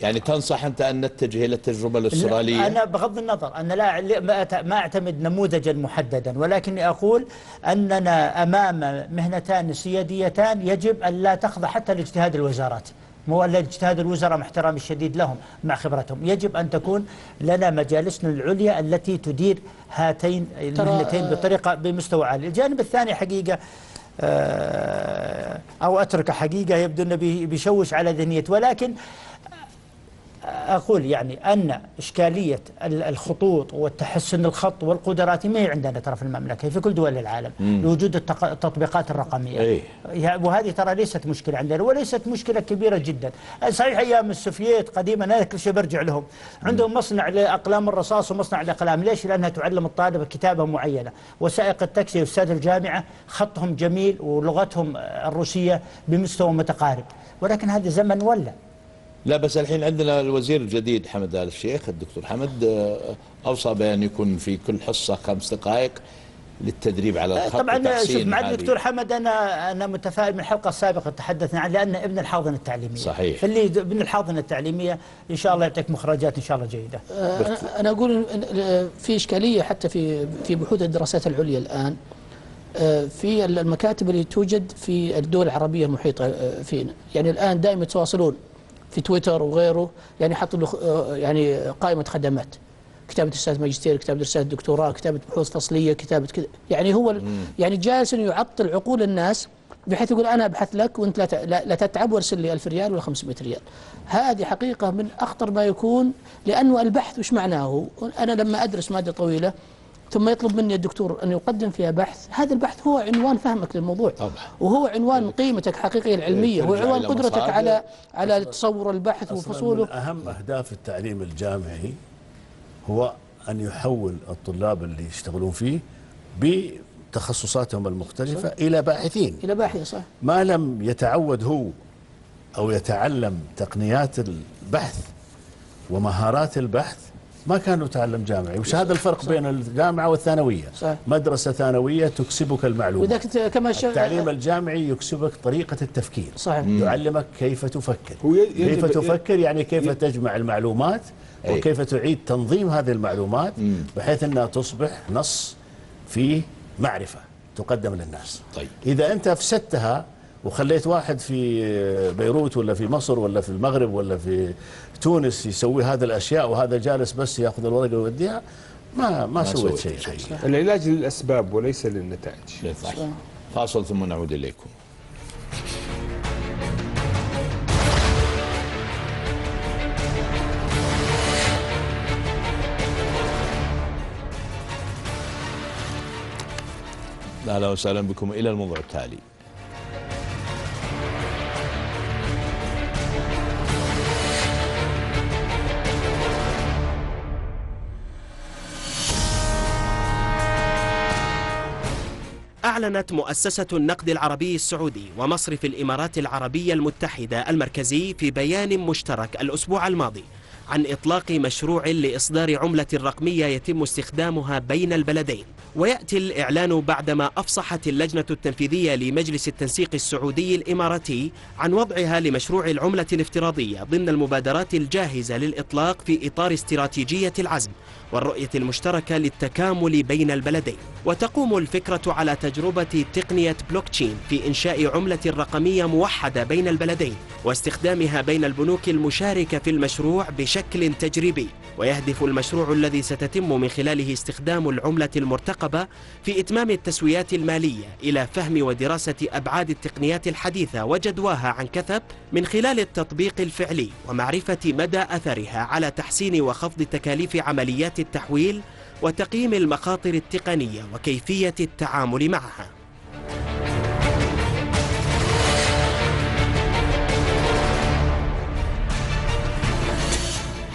يعني تنصح أنت أن نتجه إلى التجربة الأسترالية؟ أنا بغض النظر أنا لا ما أعتمد نموذجا محددا، ولكني أقول أننا أمام مهنتان سياديتان يجب أن لا تخضع حتى لاجتهاد الوزارات ولا اجتهاد الوزراء مع احترامي الشديد لهم مع خبرتهم. يجب أن تكون لنا مجالسنا العليا التي تدير هاتين المهنتين بطريقة بمستوى عالي. الجانب الثاني حقيقة أو أترك حقيقة يبدو أنه بيشوش على ذهنية، ولكن أقول يعني أن إشكالية الخطوط والتحسن الخط والقدرات ما هي عندنا ترى في المملكة، في كل دول العالم. مم. لوجود التطبيقات الرقمية. ايه؟ وهذه ترى ليست مشكلة عندنا وليست مشكلة كبيرة جدا. صحيح أيام السوفييت قديما أنا كل شيء برجع لهم، عندهم مصنع لأقلام الرصاص ومصنع الأقلام. ليش؟ لأنها تعلم الطالب كتابة معينة، وسائق التاكسي وأستاذ الجامعة خطهم جميل ولغتهم الروسية بمستوى متقارب، ولكن هذا زمن ولا لا. بس الحين عندنا الوزير الجديد حمد آل الشيخ، الدكتور حمد أوصى بأن يكون في كل حصة خمس دقائق للتدريب على الخط. طبعا شوف مع الدكتور حمد أنا أنا متفائل من الحلقة السابقة تحدثنا عن لأن ابن الحاضنة التعليمية. صحيح. فاللي ابن الحاضنة التعليمية إن شاء الله يعطيك مخرجات إن شاء الله جيدة. أنا, أنا أقول في إشكالية حتى في في بحوث الدراسات العليا الآن في المكاتب اللي توجد في الدول العربية المحيطة فينا، يعني الآن دائما يتواصلون في تويتر وغيره، يعني حط له يعني قائمه خدمات، كتابه رساله ماجستير، كتابه رساله دكتوراه، كتابه بحوث فصليه، كتابه كذا، يعني هو يعني جالس انه يعطل عقول الناس بحيث يقول انا ابحث لك وانت لا لا تتعب وارسل لي ألف ريال ولا خمسمئة ريال. هذه حقيقه من اخطر ما يكون، لانه البحث وش معناه؟ انا لما ادرس ماده طويله ثم يطلب مني الدكتور أن يقدم فيها بحث، هذا البحث هو عنوان فهمك للموضوع. طبعا. وهو عنوان قيمتك الحقيقية العلمية، هو عنوان قدرتك على على تصور البحث وفصوله. من أهم أهداف التعليم الجامعي هو أن يحول الطلاب اللي يشتغلون فيه بتخصصاتهم المختلفة صح؟ إلى باحثين. إلى باحثين صح. ما لم يتعود هو أو يتعلم تقنيات البحث ومهارات البحث ما كانوا تعلم جامعي، وش هذا الفرق بين الجامعة والثانوية؟ صح. مدرسة ثانوية تكسبك المعلومة، وذاك كما شغ... التعليم الجامعي يكسبك طريقة التفكير. صحيح. يعلمك كيف تفكر. كيف تفكر يعني كيف ي... تجمع المعلومات. أي. وكيف تعيد تنظيم هذه المعلومات. مم. بحيث أنها تصبح نص فيه معرفة تقدم للناس. طيب. إذا أنت أفسدتها وخليت واحد في بيروت ولا في مصر ولا في المغرب ولا في تونس يسوي هذه الاشياء، وهذا جالس بس ياخذ الورقه ويوديها، ما ما سويت شيء. العلاج للاسباب وليس للنتائج. فاصل ثم نعود اليكم. أهلا وسهلا بكم. إلى الموضوع التالي. أعلنت مؤسسة النقد العربي السعودي ومصرف الإمارات العربية المتحدة المركزي في بيان مشترك الأسبوع الماضي عن إطلاق مشروع لإصدار عملة رقمية يتم استخدامها بين البلدين، ويأتي الإعلان بعدما أفصحت اللجنة التنفيذية لمجلس التنسيق السعودي الإماراتي عن وضعها لمشروع العملة الافتراضية ضمن المبادرات الجاهزة للإطلاق في إطار استراتيجية العزم والرؤية المشتركة للتكامل بين البلدين. وتقوم الفكرة على تجربة تقنية بلوكشين في إنشاء عملة رقمية موحدة بين البلدين واستخدامها بين البنوك المشاركة في المشروع بشكل تجريبي. ويهدف المشروع الذي ستتم من خلاله استخدام العملة المرتقبة في إتمام التسويات المالية إلى فهم ودراسة أبعاد التقنيات الحديثة وجدواها عن كثب من خلال التطبيق الفعلي ومعرفة مدى أثرها على تحسين وخفض تكاليف عمليات التحويل وتقييم المخاطر التقنية وكيفية التعامل معها.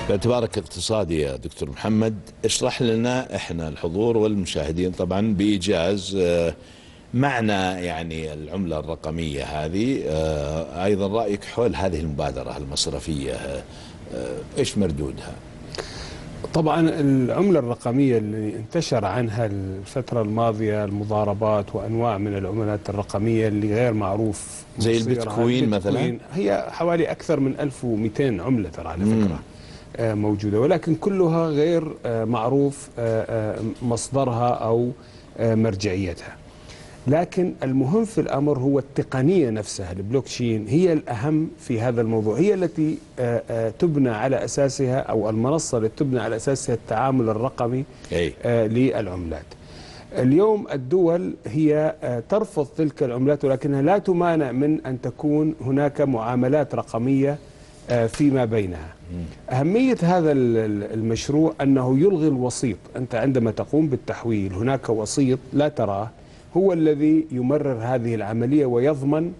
باعتبارك اقتصادي يا دكتور محمد، اشرح لنا احنا الحضور والمشاهدين طبعا بإيجاز معنى يعني العملة الرقمية هذه، ايضا رأيك حول هذه المبادرة المصرفية، ايش مردودها؟ طبعا العملة الرقمية اللي انتشر عنها الفترة الماضية المضاربات وأنواع من العملات الرقمية اللي غير معروف زي البيتكوين مثلا، هي حوالي أكثر من ألف ومئتين عملة ترى على فكرة موجودة، ولكن كلها غير معروف مصدرها أو مرجعيتها. لكن المهم في الأمر هو التقنية نفسها، البلوكشين هي الأهم في هذا الموضوع، هي التي تبنى على أساسها أو المنصة التي تبنى على أساسها التعامل الرقمي للعملات. اليوم الدول هي ترفض تلك العملات، ولكنها لا تمانع من أن تكون هناك معاملات رقمية فيما بينها. أهمية هذا المشروع أنه يلغي الوسيط، أنت عندما تقوم بالتحويل هناك وسيط لا تراه هو الذي يمرر هذه العملية ويضمن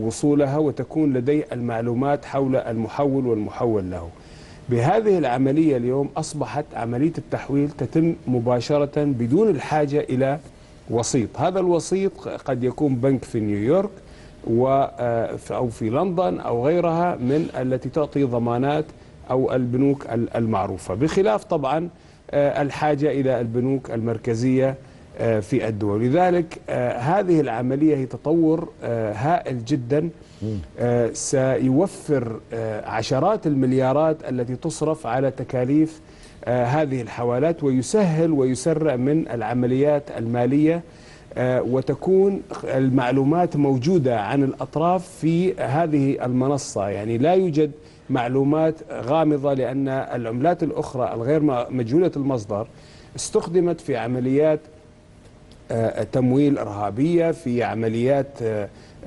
وصولها، وتكون لديه المعلومات حول المحول والمحول له. بهذه العملية اليوم أصبحت عملية التحويل تتم مباشرة بدون الحاجة إلى وسيط. هذا الوسيط قد يكون بنك في نيويورك أو في لندن أو غيرها من التي تعطي ضمانات أو البنوك المعروفة، بخلاف طبعا الحاجة إلى البنوك المركزية في الدول. لذلك هذه العملية هي تطور هائل جدا سيوفر عشرات المليارات التي تصرف على تكاليف هذه الحوالات، ويسهل ويسرع من العمليات المالية، وتكون المعلومات موجودة عن الأطراف في هذه المنصة، يعني لا يوجد معلومات غامضة، لأن العملات الأخرى الغير مجهولة المصدر استخدمت في عمليات تمويل إرهابية، في عمليات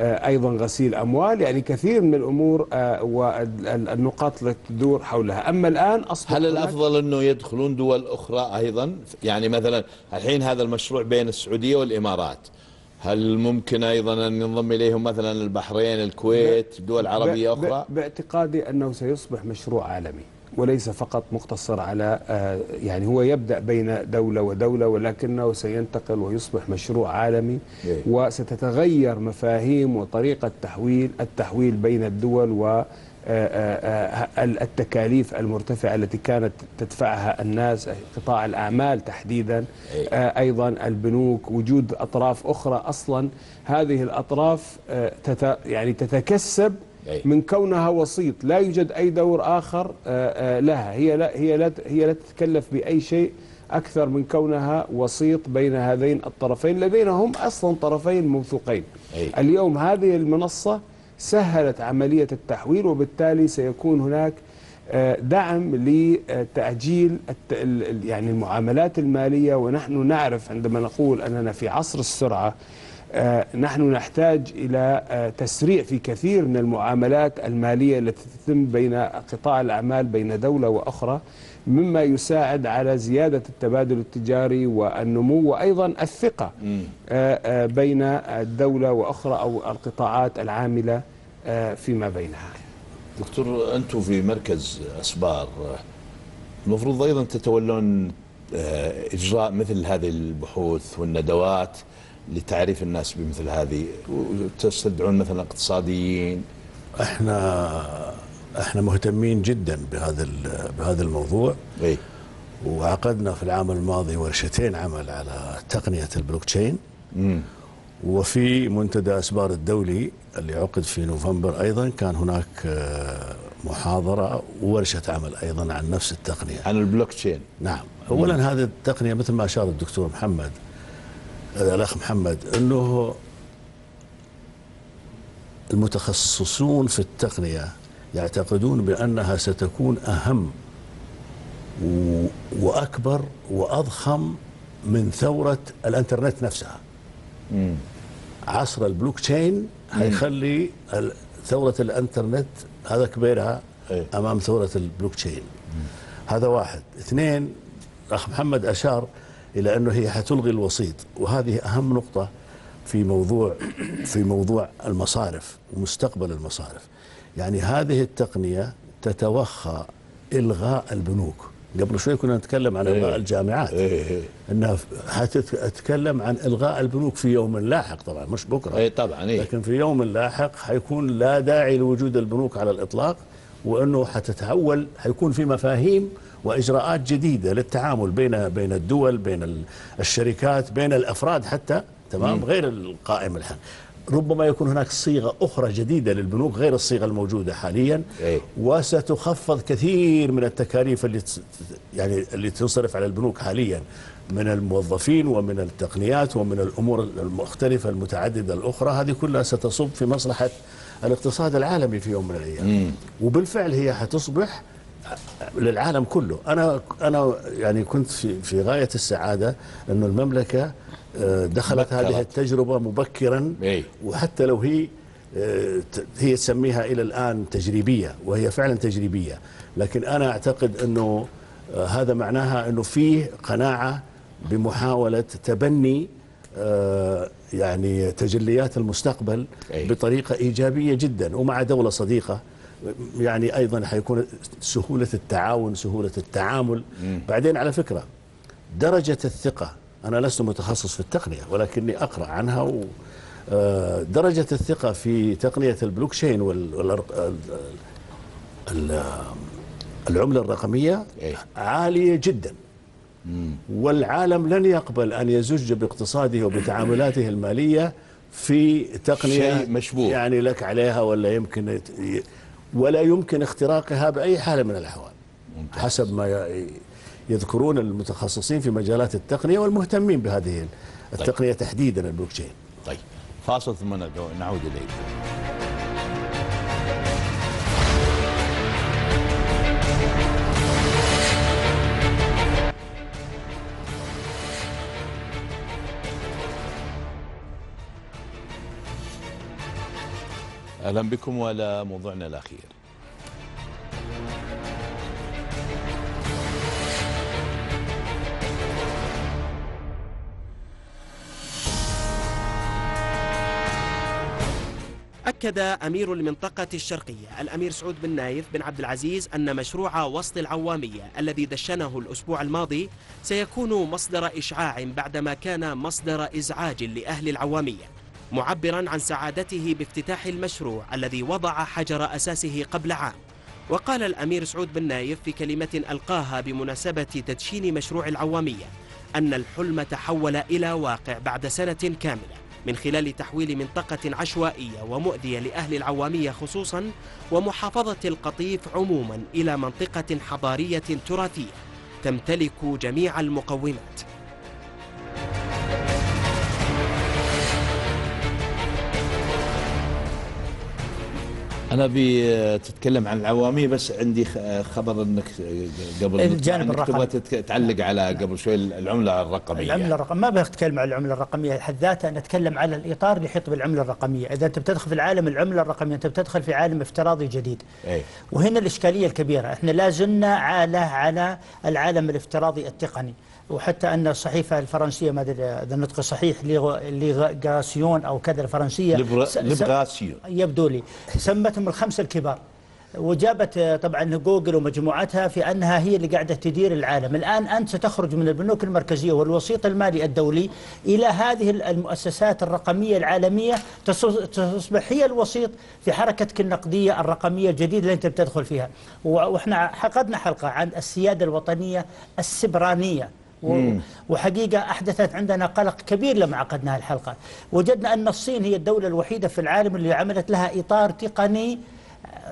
أيضا غسيل أموال، يعني كثير من الأمور والنقاط التي تدور حولها. أما الآن أصبح، هل الأفضل أنه يدخلون دول أخرى أيضا؟ يعني مثلا الحين هذا المشروع بين السعودية والإمارات، هل ممكن أيضا أن ينضم إليهم مثلا البحرين، الكويت، دول عربية أخرى؟ باعتقادي أنه سيصبح مشروع عالمي وليس فقط مقتصر على، يعني هو يبدأ بين دولة ودولة، ولكنه سينتقل ويصبح مشروع عالمي، وستتغير مفاهيم وطريقة تحويل التحويل بين الدول والتكاليف المرتفعة التي كانت تدفعها الناس، قطاع الأعمال تحديدا، أيضا البنوك، وجود أطراف أخرى. أصلا هذه الأطراف يعني تتكسب من كونها وسيط، لا يوجد أي دور آخر لها، هي لا هي لا هي لا تتكلف بأي شيء أكثر من كونها وسيط بين هذين الطرفين، لدينا هم أصلا طرفين موثوقين. اليوم هذه المنصة سهلت عملية التحويل، وبالتالي سيكون هناك دعم لتعجيل يعني المعاملات المالية. ونحن نعرف عندما نقول أننا في عصر السرعة، نحن نحتاج إلى تسريع في كثير من المعاملات المالية التي تتم بين قطاع الأعمال بين دولة وأخرى، مما يساعد على زيادة التبادل التجاري والنمو وأيضا الثقة بين الدولة وأخرى أو القطاعات العاملة فيما بينها. دكتور، أنتم في مركز أسبار المفروض أيضا تتولون إجراء مثل هذه البحوث والندوات لتعريف الناس بمثل هذه، وتستدعون مثلا اقتصاديين. احنا احنا مهتمين جدا بهذا بهذا الموضوع. اي وعقدنا في العام الماضي ورشتين عمل على تقنيه البلوكشين. امم وفي منتدى اسبار الدولي اللي عقد في نوفمبر ايضا كان هناك محاضره وورشه عمل ايضا عن نفس التقنيه، عن البلوكشين. نعم. اولا هذه التقنيه مثل ما اشار الدكتور محمد الأخ محمد أنه المتخصصون في التقنية يعتقدون بأنها ستكون أهم وأكبر وأضخم من ثورة الانترنت نفسها. مم. عصر البلوكشين هيخلي ثورة الانترنت هذا كبيرها ايه. أمام ثورة البلوكشين. مم. هذا واحد. اثنين، الأخ محمد أشار إلى أنه هي حتلغي الوسيط، وهذه أهم نقطة في موضوع في موضوع المصارف ومستقبل المصارف. يعني هذه التقنية تتوخى إلغاء البنوك. قبل شوي كنا نتكلم عن إلغاء الجامعات، أنها حتتكلم عن إلغاء البنوك في يوم لاحق، طبعا مش بكرة طبعا، لكن في يوم لاحق حيكون لا داعي لوجود البنوك على الإطلاق، وأنه حتتحول، حيكون في مفاهيم وإجراءات جديدة للتعامل بين بين الدول، بين الشركات، بين الأفراد حتى، تمام، غير القائم الحالي. ربما يكون هناك صيغة أخرى جديدة للبنوك غير الصيغة الموجودة حاليا، أي. وستخفض كثير من التكاليف اللي يعني اللي تنصرف على البنوك حاليا من الموظفين ومن التقنيات ومن الأمور المختلفة المتعددة الأخرى، هذه كلها ستصب في مصلحة الاقتصاد العالمي في يوم من الأيام. مم. وبالفعل هي حتصبح للعالم كله. أنا أنا يعني كنت في في غاية السعادة أن المملكة دخلت مبكرة. هذه التجربة مبكرا، أي. وحتى لو هي هي تسميها إلى الآن تجريبية، وهي فعلا تجريبية، لكن أنا أعتقد أنه هذا معناها أنه فيه قناعة بمحاولة تبني يعني تجليات المستقبل، أي. بطريقة إيجابية جدا، ومع دولة صديقة يعني أيضا حيكون سهولة التعاون، سهولة التعامل. مم. بعدين على فكرة درجة الثقة، أنا لست متخصص في التقنية ولكني أقرأ عنها، و درجة الثقة في تقنية البلوكشين وال العملة الرقمية عالية جدا، والعالم لن يقبل أن يزج باقتصاده وبتعاملاته المالية في تقنية مشبوه يعني لك عليها، ولا يمكن ولا يمكن اختراقها بأي حالة من الأحوال. ممتاز. حسب ما يذكرون المتخصصين في مجالات التقنية والمهتمين بهذه التقنية. طيب. تحديدا البلوكشين. طيب، فاصل ثم نعود إليه. أهلا بكم وإلى موضوعنا الأخير. أكد أمير المنطقة الشرقية الأمير سعود بن نايف بن عبد العزيز أن مشروع وسط العوامية الذي دشنه الأسبوع الماضي سيكون مصدر إشعاع بعدما كان مصدر إزعاج لأهل العوامية، معبرا عن سعادته بافتتاح المشروع الذي وضع حجر أساسه قبل عام. وقال الأمير سعود بن نايف في كلمة ألقاها بمناسبة تدشين مشروع العوامية أن الحلم تحول إلى واقع بعد سنة كاملة من خلال تحويل منطقة عشوائية ومؤذية لأهل العوامية خصوصا ومحافظة القطيف عموما إلى منطقة حضارية تراثية تمتلك جميع المقومات. أنا بتتكلم عن العوامي، بس عندي خبر أنك قبل الجانب الرقمي تعلق على قبل شوي العملة الرقمية. العملة الرقمية ما بتكلم عن العملة الرقمية حد ذاتها، نتكلم على الإطار اللي يحيط بالعملة الرقمية. إذا أنت بتدخل في العالم العملة الرقمية أنت بتدخل في عالم افتراضي جديد. أي. وهنا الإشكالية الكبيرة، إحنا لازلنا على على العالم الافتراضي التقني. وحتى أن الصحيفة الفرنسية ما أدري إذا النطق صحيح ليغاسيون أو كذا الفرنسية ليغاسيون يبدو لي سمتهم الخمسة الكبار، وجابت طبعا جوجل ومجموعتها في أنها هي اللي قاعدة تدير العالم. الآن أنت ستخرج من البنوك المركزية والوسيط المالي الدولي إلى هذه المؤسسات الرقمية العالمية، تصبح هي الوسيط في حركتك النقدية الرقمية الجديدة اللي أنت بتدخل فيها. وإحنا حققنا حلقة عن السيادة الوطنية السبرانية، وحقيقة أحدثت عندنا قلق كبير لما عقدنا الحلقة. وجدنا أن الصين هي الدولة الوحيدة في العالم اللي عملت لها إطار تقني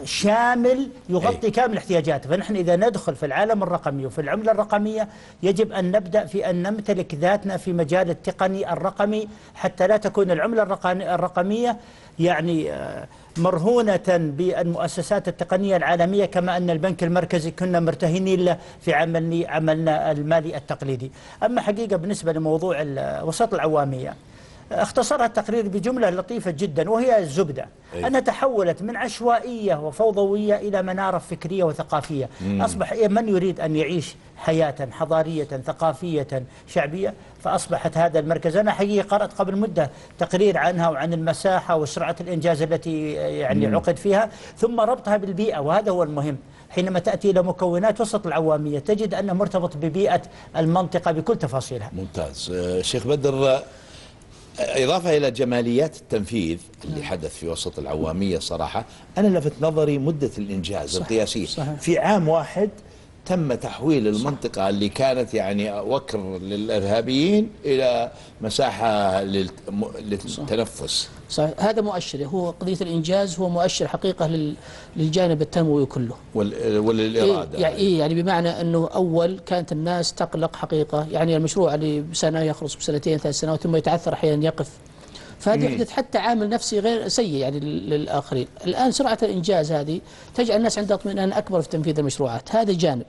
شامل يغطي كامل احتياجاته. فنحن إذا ندخل في العالم الرقمي وفي العملة الرقمية يجب أن نبدأ في أن نمتلك ذاتنا في مجال التقني الرقمي، حتى لا تكون العملة الرقمية يعني مرهونة بالمؤسسات التقنية العالمية، كما أن البنك المركزي كنا مرتهنين له في عملنا المالي التقليدي. أما حقيقة بالنسبة لموضوع الوساطة العوامية اختصرها التقرير بجملة لطيفة جدا، وهي الزبدة. أي. أنها تحولت من عشوائية وفوضوية إلى منارة فكرية وثقافية. مم. أصبح من يريد أن يعيش حياة حضارية ثقافية شعبية فأصبحت هذا المركز. أنا حقيقة قرأت قبل مدة تقرير عنها وعن المساحة وسرعة الإنجاز التي يعني مم. عقد فيها، ثم ربطها بالبيئة، وهذا هو المهم. حينما تأتي إلى مكونات وسط العوامية تجد أنه مرتبط ببيئة المنطقة بكل تفاصيلها. ممتاز. شيخ بدر، إضافة إلى جماليات التنفيذ اللي حدث في وسط العوامية، صراحة أنا لفت نظري مدة الإنجاز القياسية. في عام واحد تم تحويل المنطقة صح. اللي كانت يعني وكر للإرهابيين إلى مساحة للتنفس. صح. هذا مؤشر، هو قضية الإنجاز هو مؤشر حقيقة للجانب التنموي كله وللإرادة. يعني, يعني, يعني بمعنى أنه أول كانت الناس تقلق حقيقة، يعني المشروع اللي بسنة يخلص بسنتين ثلاث سنوات ثم يتعثر أحيانا يقف، فهذا يحدث حتى عامل نفسي غير سيء يعني للآخرين. الآن سرعة الإنجاز هذه تجعل الناس عندها اطمئنان أكبر في تنفيذ المشروعات، هذا جانب.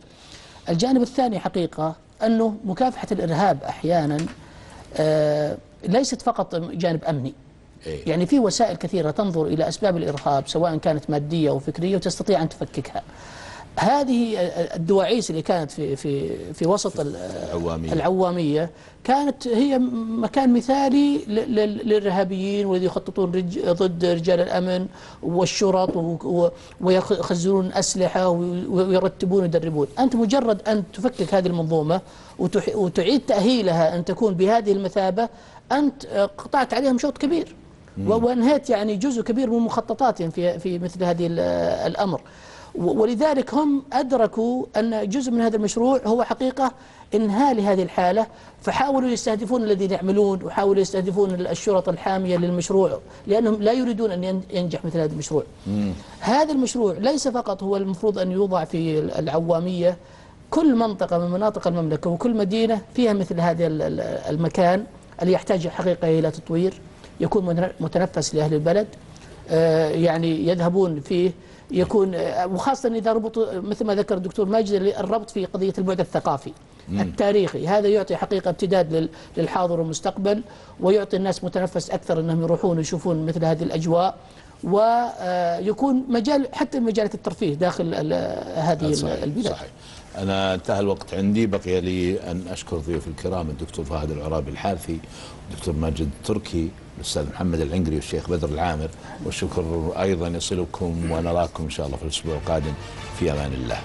الجانب الثاني حقيقة أنه مكافحة الإرهاب أحيانا آه ليست فقط جانب أمني. يعني في وسائل كثيرة تنظر إلى أسباب الإرهاب سواء كانت مادية أو فكرية وتستطيع أن تفككها. هذه الدواعيس اللي كانت في في في وسط العوامية. العوامية كانت هي مكان مثالي للإرهابيين والذي يخططون رج ضد رجال الأمن والشرط ويخزنون أسلحة ويرتبون ويدربون. أنت مجرد أن تفكك هذه المنظومة وتعيد تأهيلها أن تكون بهذه المثابة أنت قطعت عليهم شوط كبير وانهيت يعني جزء كبير من مخططاتهم في في مثل هذه الأمر. ولذلك هم أدركوا أن جزء من هذا المشروع هو حقيقة إنهاء لهذه الحالة، فحاولوا يستهدفون الذين يعملون وحاولوا يستهدفون الشرطة الحامية للمشروع لأنهم لا يريدون أن ينجح مثل هذا المشروع. مم. هذا المشروع ليس فقط هو المفروض أن يوضع في العوامية، كل منطقة من مناطق المملكة وكل مدينة فيها مثل هذا المكان اللي يحتاج حقيقة إلى تطوير، يكون متنفس لأهل البلد يعني يذهبون فيه، يكون وخاصة إذا ربطوا مثل ما ذكر الدكتور ماجد الربط في قضية البعد الثقافي مم. التاريخي، هذا يعطي حقيقة امتداد للحاضر والمستقبل ويعطي الناس متنفس أكثر أنهم يروحون ويشوفون مثل هذه الأجواء، ويكون مجال حتى مجالات الترفيه داخل هذه صحيح. البلاد. صحيح. أنا انتهى الوقت عندي، بقي لي أن أشكر ضيوف الكرام الدكتور فهد العرابي الحارثي والدكتور ماجد التركي الأستاذ محمد العنقري والشيخ بدر العامر، والشكر أيضا يصلكم، ونراكم إن شاء الله في الأسبوع القادم. في أمان الله.